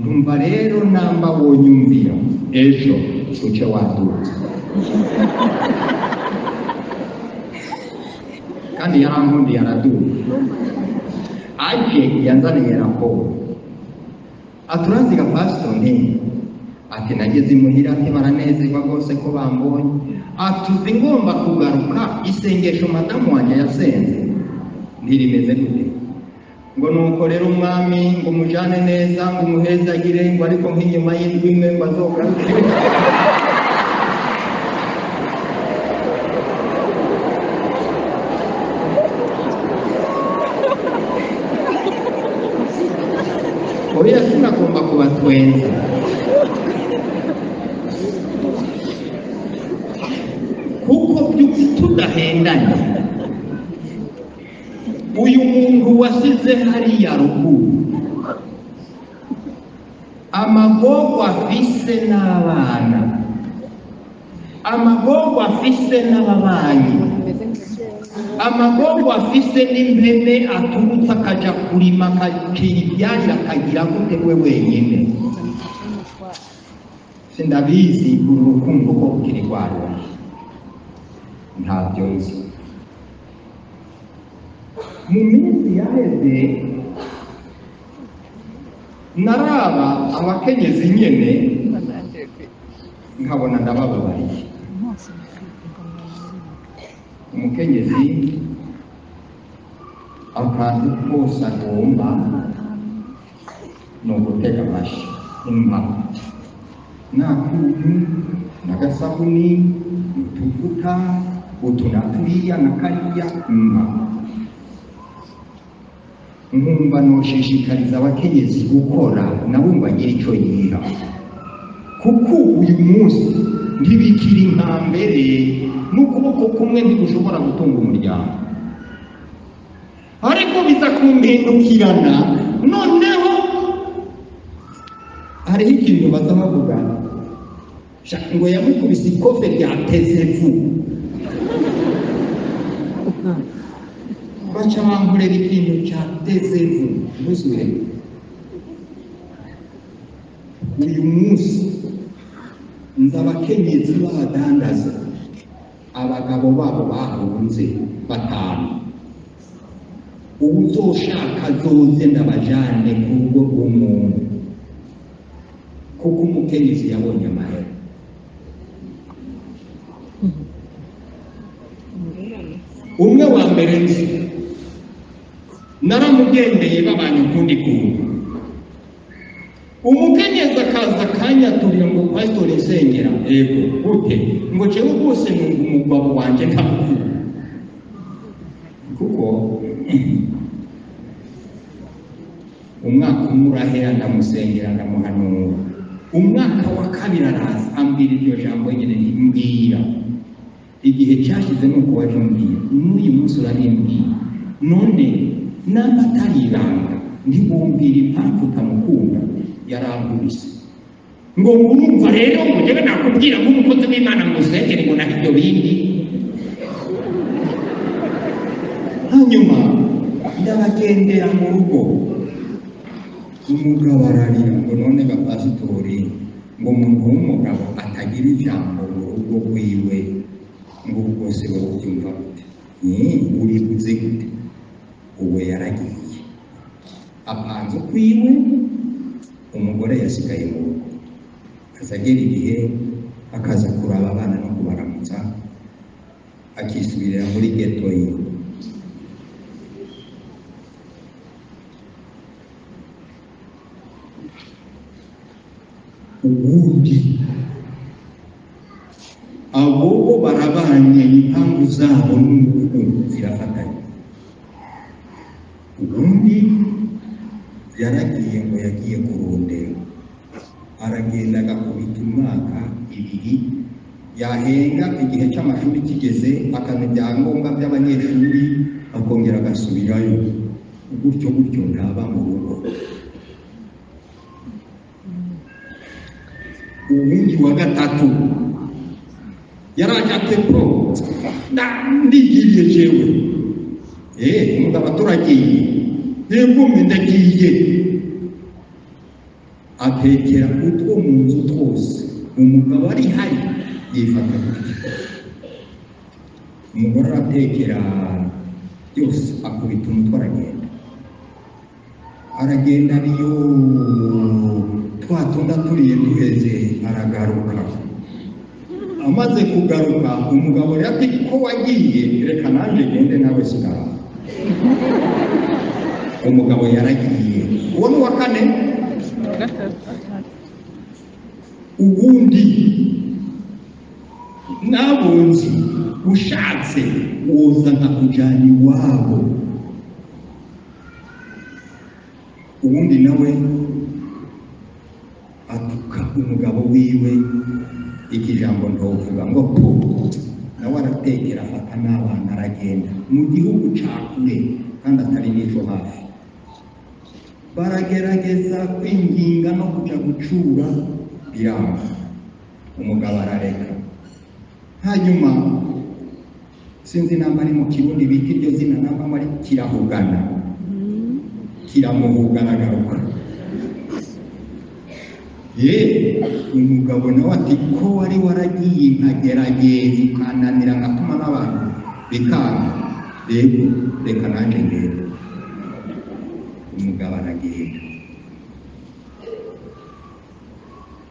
numva rero namba wonyumvira ejo uce wadutse kandi yarankundi yaradutse aje yanzaniye raporo aturanziga pastor nkenye ati nageze imuhira ati baranezerwa rwose ko bambonye atuzi ngomba kugaruka isengesho madamu wanjye yasenze ntirimeze gute ngo nuko rero umwami ngo mujane neza ngo muhezagire ngo ariko nk'inyuma y'indwi imwe bazogaruke oya sinagomba kubatwenza kuko tudahendanye uyu muntu wasize hariya ruguru amagogo afise n'abana amagogo afise n'ababanyi amagogo afise n'imbene aturutse akaja kurima kibiyanja akagira gute we wenyine sindabizi urukundo ko kirigwaro ntabyo nzi mu minsi yaheze naraba abakenyezi nyene nkabona ndabababariye umukenyezi akantu kose agomba no gutega amashi impamo nakuntu nagasabuni utuvuta utunaturiya na kariya impamo nkumva noshishikariza abakenyezi gukora nabumva ngira icyo yira kuko uyu munsi ntibikiri nka mbere n'ukuboko kumwe ntigushobora gutunga umuryango ariko biza kumpindukirana noneho hariho ikintu baza bavuga ngo yamukubise ikofe ryateze vu baca bangurera ikintu cyateze vu muzure uyu munsi ndabakenyezi badandaza abagabo babo bahunze batanu ubu uzoshaka zoze ndabajane kubwo umuntu kuko umukenyezi yabonye amahera umwe wa mbere nzi naramugendeye babanye ukundi kuntu umukenyezi akaza kanya turi ngo pastor isengera yego gute ngo cyeho bose ngo umugabo wanje kabuye kuko umwaka umurahera ndamusengera ndamuhanura umwaka wa kabiri araza ambira iryo jambo nyine ntimbira igihe cyashize nuko wajumbira n'uyu munsi urarimbira none n'amataliranga ntibumvira impamvu utamukunda yaranguruse ngo urumva rero ngo njyewe nakubwira ngo umukozi w'Imana musengere ngo naho ibyo bindi hanyuma ndabagendera mu rugo umugabo ararira ngo none bapasitori ngo umuntu w'umugabo atagira ijambo mu rugo rwiwe ngo bwose babubyumva gute uribuze gute uwe yaragiye apanze kwiwe umugore yasigaye mu rugo azagera igihe akaza kuraba abana no kubaramutsa akisubirira muri geto ye ubundi abo barabanye impamvu zabo n'uko zirafatanye ubundi yaragiye ngo yagiye kurondera aragenda agakubita umwaka ibiri yahenga igihe cy'amashuri kigeze akamenya ngombwa by'abanyeshuri akongera agasubirayo gutyo gutyo ntaba mu rugo ubundi wa gatatu yarajyate pro ndigiriye jewe eh umugabo aturagiye n'ingumbi ndagiye atekera kutwo mu nzu twose umugabo ari hari yifata umugore atekera yose akubita umutwe aragenda aragenda ariyo twatunda turiye duheze aragaruka amaze kugaruka umugabo yati ko wagiye reka naje gende nawe sigara umugabo yaragiye uwo wa kane ubundi nabonzi ushatse uza nkakujyana iwabo ubundi nawe atuka umugabo wiwe ikijambo ndovuga ngo po nawe aratekera afata n'abana aragenda mu gihugu cya kure kandi atari n'icyo hafi baragerageza kwinginga no kujya gucura biranga umugabo arareka hanyuma sinzi namba ari mu kirundi bita iryo zina namba ari kirahugana kiramuhugana garuka ye umugabo nawe ati ko wari waragiye nkagerageza ukananira ngatuma n'abantu bikanga rego reka nanjye ngende umugabo aragenda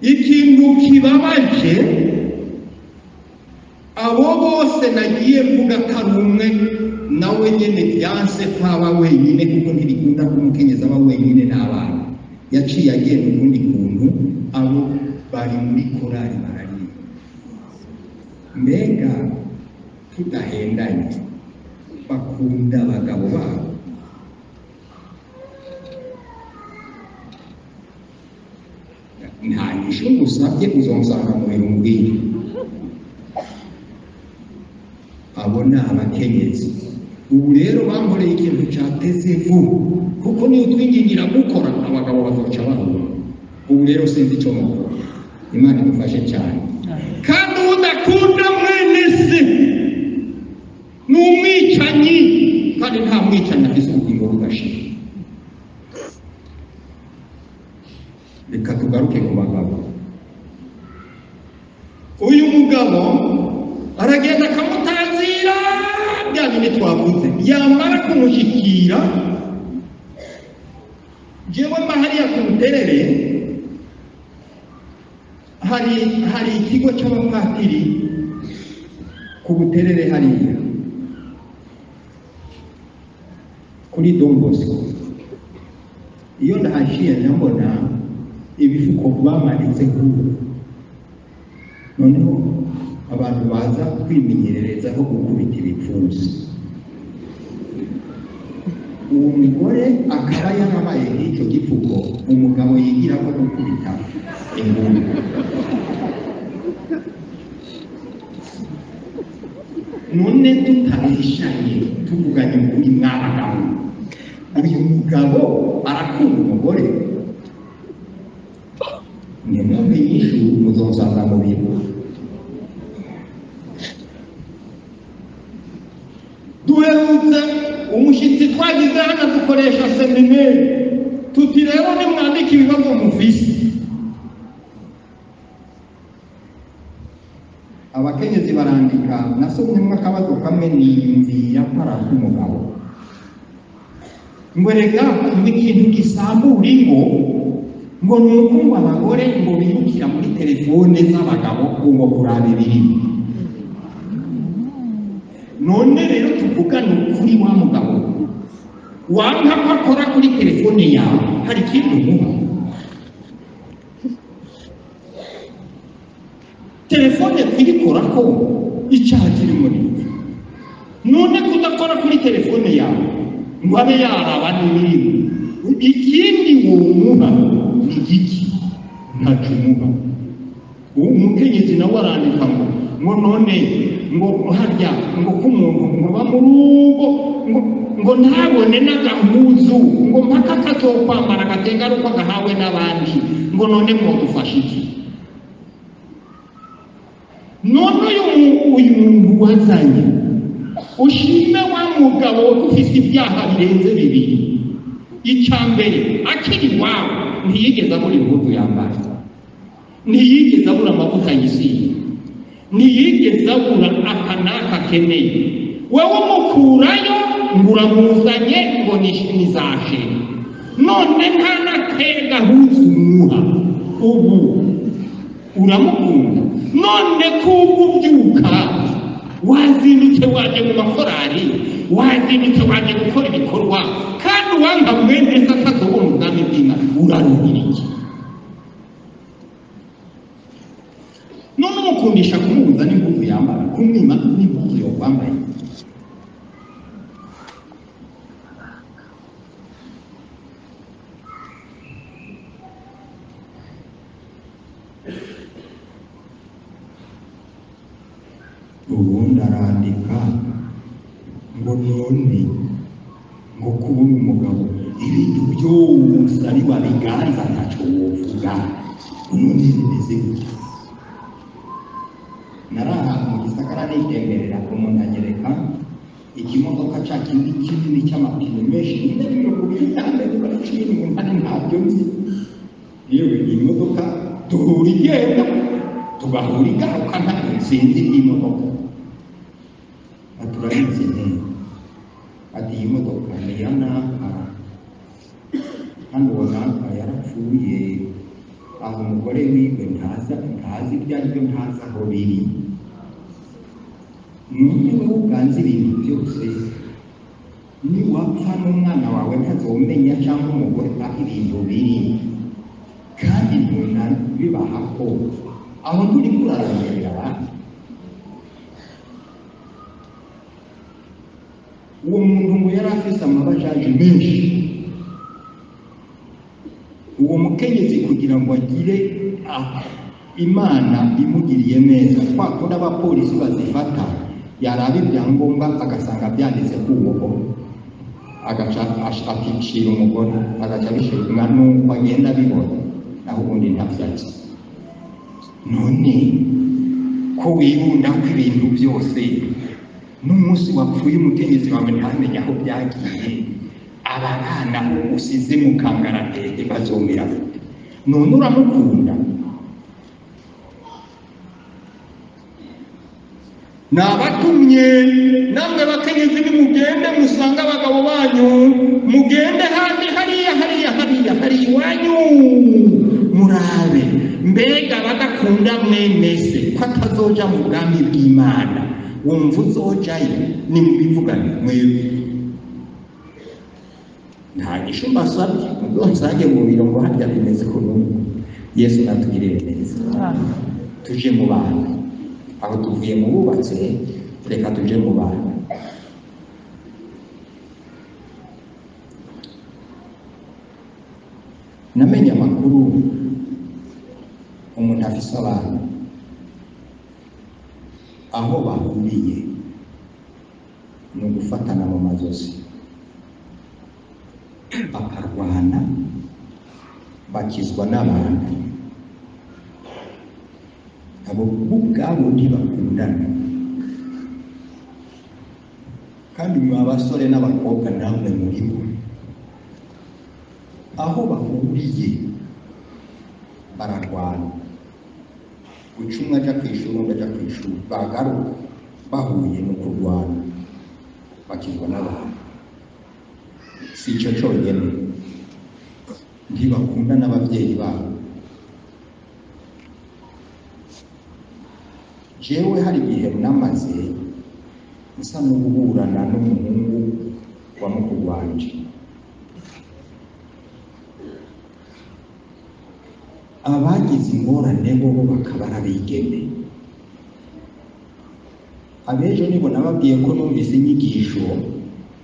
ikintu kibabaje abo bose nagiye mvuga karumwe nawe nyene byanse kwaba wenyine kuko ntibikunda kumukenyeza aba wenyine n'abantu yaciye agiye n'ubundi kuntu abo bari muri korali barari mbega tudahendanye bakunda abagabo babo nta nisho usabye uzonsanga mu bintu bwinshi abona abakenyezi ubu rero bankoreye ikintu cyateze vuba kuko ni utwingingira gukora abagabo bazoca baho ubu rero sinzi icyo mukora Imana imufashe cyane kandi udakunda mwene se n'umwicanyi kandi nta mwicanyi afite ubugingo bugashira reka tugaruke ku bagabo uyu mugabo aragenda akamutanzira bya bindi twavuze yamara kumushyikira jewe mahariya ku muterere hari hari ikigo cy'abapatiri ku buterere hariya kuri Dongoso iyo ndahashiye ndabona ibifuko bamanitse kuba noneho abantu baza kwimenyerereza aho gukubita ibipfunsi uwo mugore akaba yarabaye nk'icyo gifuko umugabo yigira ko gukubita ingumi none tutabishanye tuvuganye ukuri mwabagabo uyu mugabo arakunda umugore ni nawe yishu muzonsanga mu bintu duherutse umushyitsi twagize hano dukoresha semineri tuti rero nimwandike ibibazo mufise abakenyezi barandika nasomyemo akabazo kamwe n'inzira parafu mugabo ngwerega ikintu gisambura ingo ngo nuko abagore ngo bibukira muri telefone z'abagabo ngo kuraba ibirimo none rero tuvugane kuri wa mugabo wanga akora kuri telefone yawe hari ikintu muba telefone twirikora ko icyaha kirimo none kudakora kuri telefone yawe ngo abe yaraba n'ibirimo ikindi wowe muba igiki ntajumuba umukenyezi nawe arandika ngo none ngo harya ngo kumuntu ngo bamurugo ngo ngo ntabone n'agahuzu ngo mpaka kazokwambara gatenga ruko gahawe n'abandi ngo none ngo dufashe iki none uyu muntu wazanye ushima wa mugabo ufite ibyaha birenze bibiri icyambere akiri wawe ntiyigeze abura impuzu yambaye ntiyigeze abura amavuta yisiga ntiyigeze abura aka n'aka akeneye wowe umukurayo ngo uramuzanye ngo nizashe none nta n'agahuzu umuha ubu uramukunda none kuko ubyuka wazindutse waje mu makorari wazindutse waje gukora ibikorwa kandi uwanga mwene se atazobona ubwami bw'Imana uraruhira iki none umukundisha kumubuza n'impuzu yambara kumwima n'impuzu yokwambaye ubundi arandika ngo none ngo kubona umugabo ibintu byose ari wabiganza ntacyo wovuga none bimeze gutya nari ahantu mu Gisagara nitemberera ku muntu anyereka ikimodoka cya kindi kinini cy'amapine menshi nyine biro ku bitande bari kinini mu ntani ntabyo nzi yewe imodoka turigenda tubahuriga ukana izindi imodoka aturabizi neza ati imodoka yana hano wanaka yarapfuye aho umugore wiwe ntaza ntazi ibyaribyo ntaza aho biri none wowe uganze ibintu byose niwapfa n'umwana wawe ntazomenya cyangwa umugore aho ibintu biri kandi mbona bibaha ko aho turi kurarengera abantu uwo muntu ngo yari afise amabajaje menshi uwo mukenyezi kugira ngo agire Imana imugiriye neza twakunda abapolisi bazifata yaraba ibyangombwa agasanga byanditse ku uwo agaca ashakishira umugore agaca bishira umwana n'uko agenda bibona naho ubundi ntabyaki none ko wibunda ku ibintu byose n'umunsi wapfuye umukenyezi wawe ntamenye aho byagiye abana usize mu kangaratete bazomera none uramukunda nabatumye namwe bakenyezi nimugende musanga abagabo banyu mugende handi hariya hariya hariya hari iwanyu murabe mbega badakunda mwemese ko atazoja mu bwami bw'Imana wumva uzojayo ni mu bivugane mwewe nta gishumba sabye ndonsage mu birongo harya bimeze ko n'ubu Yesu natugirire neza tuje mu bana aho tuvuye mu bubatse reka tuje mu bana namenye amakuru umuntu afise abantu aho bahuriye ni ugufatana mu mazozi bakarwana bakizwa n'abantu abo ubwabo ntibakundana kandi mwa abasore n'abakobwa namwe muri bo aho bahuriye bararwana uca umwe ajya ku ishuri undi ajya ku ishuri bagaruka bahuye no kurwana bakizwa n'abantu si icyo cyonyine ntibakunda n'ababyeyi babo jewe hari igihe namaze nsa n'uguhurana n'umuhungu wa mukuru wanje abagize ingorane bo bakaba arabigeme abejo nibo nababwiye ko numvise inyigisho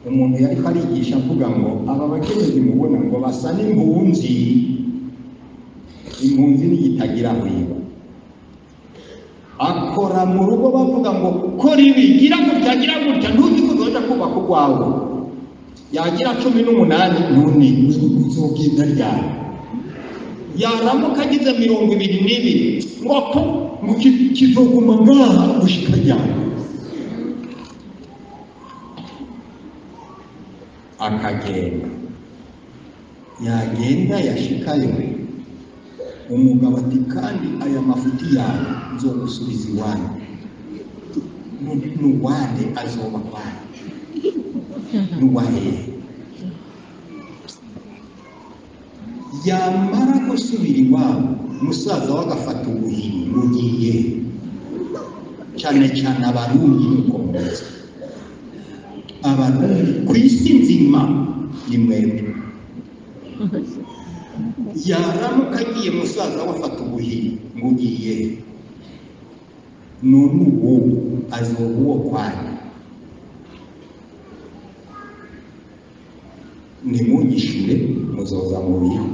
umuntu yari arigisha avuga ngo aba bakenyezi mubona ngo basa n'impunzi impunzi n'igitagira aho akora mu rugo bavuga ngo kora ibi gira kutagira gutya ntuzi kuzoja kuba kugwaho yagira cumi n'umunani none uzogenda ryari yaramuka agize mirongo ibiri n'ibiri ngo ko kizoguma ngaha gushika ryari akagenda yagenda yashikayo umugabo ati kandi aya mafuti yawe nzogusubiza iwanyu n'uwande azoba kwanyu n'uwahehe yamara gusubira iwabo musaza wagafata ubuhiri mugiye cyane cyane abarundi n'ukomeza abarundi ku isi nzima ni mwebwe yaramuka agiye musaza wafata ubuhiri mugiye none uwo azoba uwo kwanyu ntimunyishure muzoza mubiha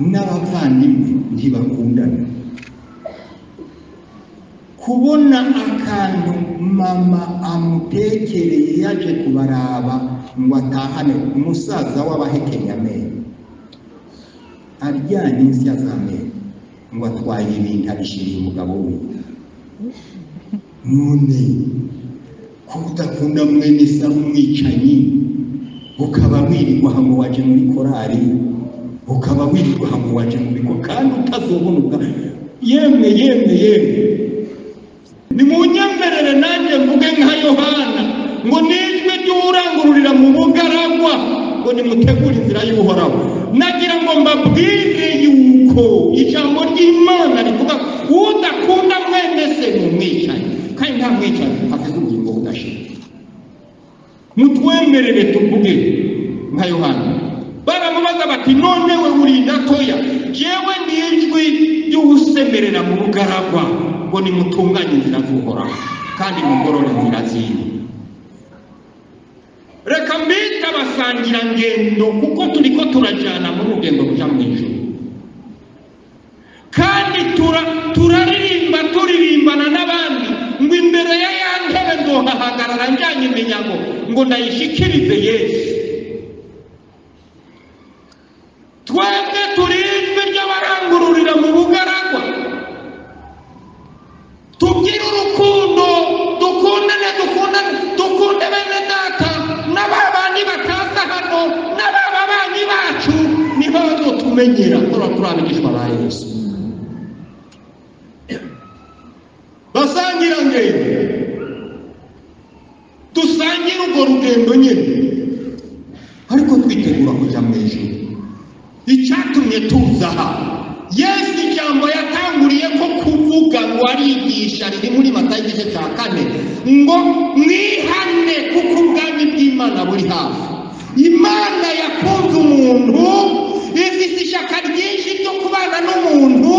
n'abavandimwe ntibakundana kubona akantu mama amutekereye yaje kubaraba ngo atahane umusaza w'abahekenya amenyo aryanye insi azamenyo watwaye ibintu abishiriye umugabo we none kudakunda mwene samwicanyi ukaba wirirwa hamwe waje muri korari ukaba wirirwa hamwe waje muri ko kandi utazobonuka yemwe yemwe yemwe ni munyemerere nanjye mvuge nka Yohana ngo nijwe ry'urangururira mu bugaragwa ngo nimutegura inzira y'uhoraho nagira ngo mbabwire yuko ijambo ry'Imana rivuga udakunda mwene se n'umwicanyi kandi nta mwicanyi afite ubugingo budashira mutwemerere tuvuge nka Yohana baramubaza bati none we urinda toya jewe ndijwi ry'usemerera mu bugaragwa ngo nimutunganye inzira y'uhoraho kandi mugorore inzira ziwe reka mbita basangira ngendo kuko turiko turajana mu rugendo rujya mu ijuru kandi turaririmba turirimbana n'abandi ngo imbere ya yantebe ndohahagarara njyanye iminyago ngo ndayishikirize Yesu twebwe turindwi ry'abarangururira mu bugaragwa tugira urukundo dukundane dukundane dukunde bene data n'ababandi bataza hano n'ababanyi bacu niho tumenyera kora turabigishwa ba Yesu basangira ngende dusangira urwo rugendo nyine ariko twitegura kujya mu ijuru icyatumye tuza aha Yesu ijambo yatanguriye ko kuvuga ngo arigisha riri muri Matayo igice cya kane ngo mwihane kuko ubwami bw'Imana buri hafi Imana yakunze umuntu ifite ishyaka ryinshi ryo kubana n'umuntu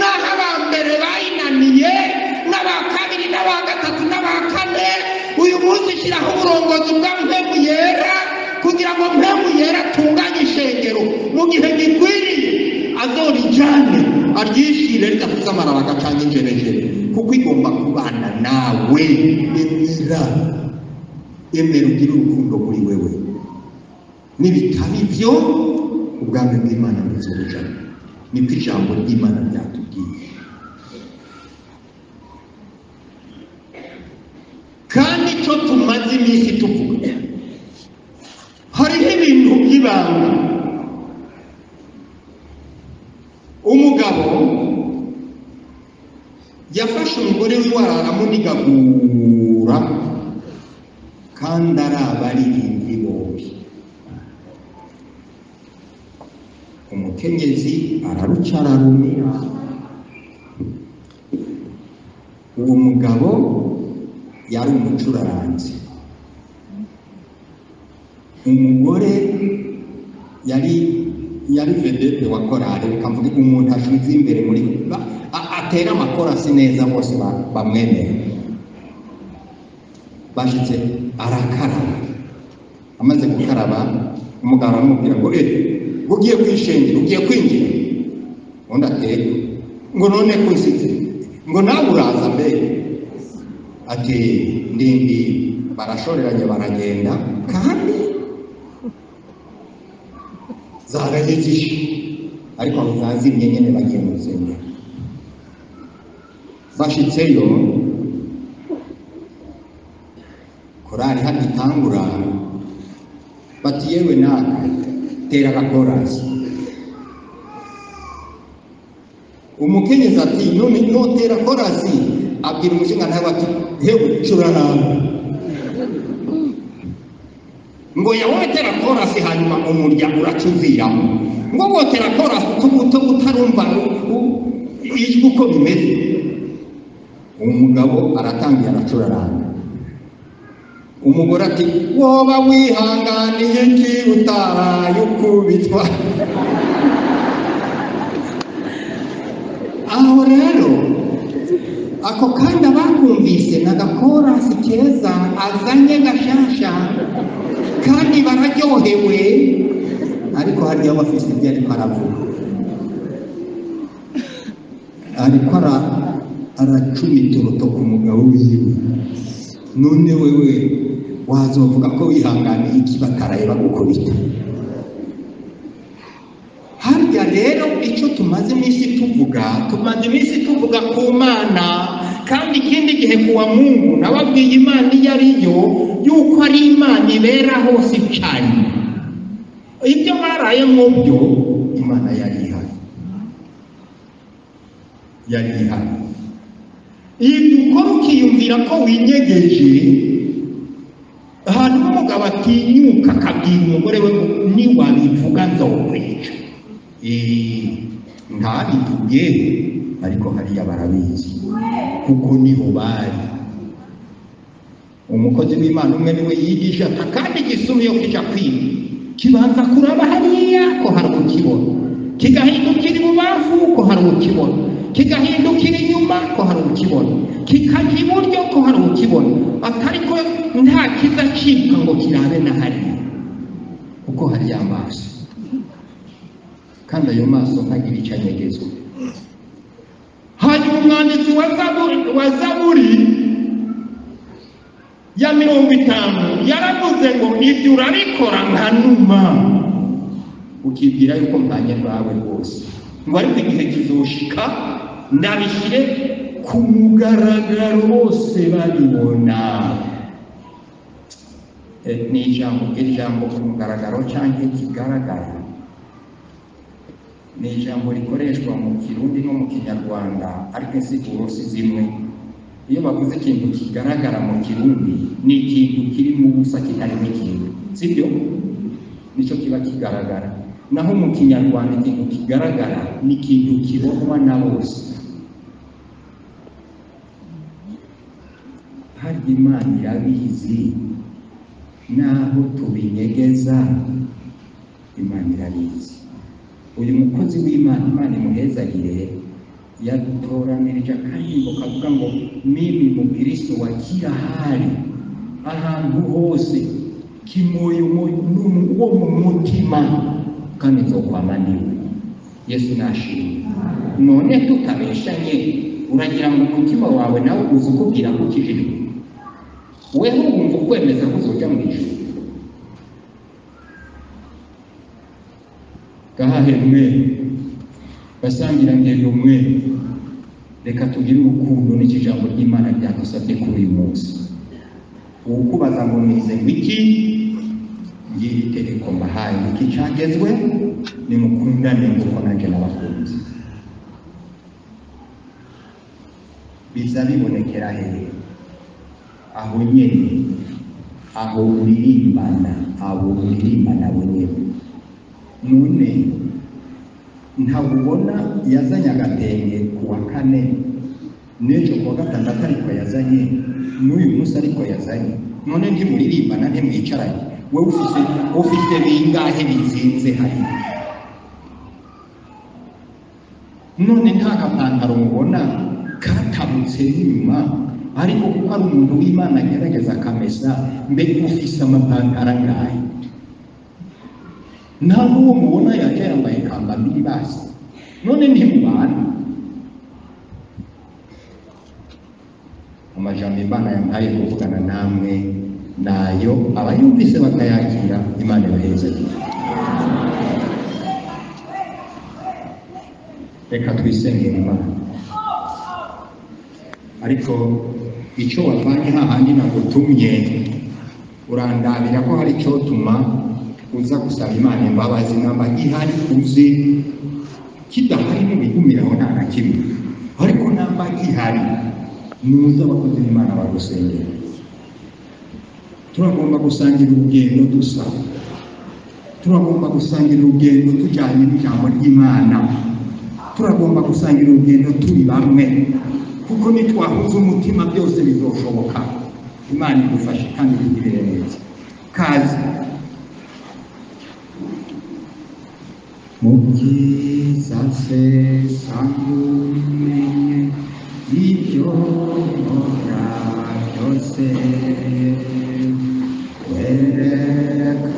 naho abambere bayinaniye n'aba kabiri n'aba gatatu n'aba kane uyu munsi ishyiraho uburongozi bwa Mpemu Yera kugira ngo Mpemu Yera atunganye ishengero mu gihe gikwiriye azori jane aryishire ritafuza amaraba gacanga injenejene kuko igomba kubana nawe emera emera ugire urukundo kuri wewe nibitaba ibyo ubwami bw'Imana buzorujana nibyo ijambo ry'Imana ryatubwiye kandi icyo tumaze iminsi tuvuga hariho ibintu by'ibanga umugabo yafashe umugore wiwe aramunigagura kandi arabaririmbyi bombi umukenyezi ararucararumira uwo mugabo yari umucuraranzi umugore yari yari vedete wa korari ukavuga umuntu ashize imbere muri atera amakorasi neza bose bamwemera bashitse arakaraba amaze gukaraba umugabo amubwira ngo eh ugiye kwishengera ugiye kwinjira undi atega ngo none kuzize ngo nawe uraza mbere ati ndindi barashoreranye baragenda kandi zaragejeje ariko bazazimye nyene bagiye mu rusengero bashitseyo korari hagitangura bati yewe naka tera agakorasi umukenyezi ati none notera korasi abwira umushinga ntawe ati hewe curarana ngo yawotera korasi hanyuma umurya uracuziramo ngo wotera korasi kubuto utarumva ijwi uko bimeze umugabo aratangira aracurarana umugore ati woba wihanganiye ki utaraye ukubitwa aho rero ako kanda bakumvise n'agakorasi keza azanye gashasha kandi bararyohewe ariko hari abafite ibyo ariko aravuga ariko aracumita uruto ku mugabo wiwe none wewe wazovuga ko wihanganiye iki bataraye bagukubita harya rero icyo tumaze iminsi tuvuga tumaze iminsi tuvuga ku Mana, kandi ikindi gihe kuwa Mungu nababwiye Imana iyo ari yo yuko ari Imana ibera hose cyane. Ibyo baraye mu byo Imana yari ihari yari ihari ibyo ukora ukiyumvira ko winyegeje ahantu umugabo atinyuka akabwira umugore we niwabivuga nzokwica ntabituye ariko hariya barabizi kuko niho bari. Umukozi w'Imana umwe niwe yigisha ati kandi igisumiyo kijya kwima kibanza kuraba hariya ko hari ukibona, kigahindukira ibubavu ko hari ukibona, kigahindukira inyuma ko hari ukibona, kikajya iburyo ko hari ukibona, atari ko nta kizacika ngo kirabe na hariya kuko hariya amaso, kandi ayo maso ntagira icyo anyegezwa. Hanyuma umwanditsi wa Zaburi ya mirongo itanu yaravuze ngo ibyo urabikora nkanuma ukibwira yuko mbanye rwawe rwose ngo ariko igihe kizoshika ndabishyire ku mugaragaro bose babibona. Ni ijambo ijambo ku mugaragaro cyangwa ikigaragara ni ijambo rikoreshwa mu Kirundi no mu Kinyarwanda, ariko insiguro si zimwe. Iyo bavuze ikintu kigaragara mu Kirundi ni ikintu kiri mu busa kitari ikintu, sibyo? Nicyo kiba kigaragara. Naho mu Kinyarwanda ikintu kigaragara ni ikintu kibonwa na bose. Hari Imana irabizi, naho tubinyegeza Imana irabizi. Uyu mukozi w'Imana Imana imuhezagire yatoranirije akaririmbo kavuga ngo mimi mukristo wa kila hali ahantu hose kimoyo wo mu mutima kandi nzokwama niwe. Yesu nashimwe. None tutabeshanye uragira ngo umutima wawe nawe uzi ukubwira ko kijijwe weho wumva kwemeza ko uzojya mu ijuru. Gahahe mwe basangira ngendo mwe, reka tugire urukundo n'iki jambo ry'Imana ryadusabye kuri uyu munsi. Ukubaza ngo nize wiki ngiri teleko mbahaye iki cyagezwe ni mukundane ngo nanjye nabakunze biza bibonekera hehe? Aho nyene aho uririmbana aho uririmbana wenyewe. None ntabubona yazanye agatenge kuwa kane n'ejo kuwa gatandatu ariko yazanye n'uyu munsi ariko yazanye, none ntimuririmbana ntimwicaranye. Wowe ufite ufite bingahe bizinze hari? None nta kapantaro mubona katabutse nyuma ariko kuko ari umuntu w'Imana agerageza akamesa, mbega ufise amapantaro angahe? Naho uwo mubona yaterambaye kamba mbiri basi, none ntimubana. Amajambo Imana yampaye kuvugana namwe nayo abayumvise bakayakira Imana ibahezagire. Reka twisengere Imana. Ariko icyo wavanye hahandi nagutumye urandabira ko hari icyo tuma uza gusaba Imana imbabazi namba ihari uze kidahari n'ibigumiraho nta na kimwe, ariko namba ihari nuza bakoze Imana bagusengera. Turagomba gusangira urugendo dusa, turagomba gusangira urugendo tujyanye n'ijambo ry'Imana, turagomba gusangira urugendo turi bamwe kuko nitwahuza umutima byose bizoshoboka. Imana idufashe kandi igirire neza. Kazi Mugi sase sangume ibyo mora byose wereka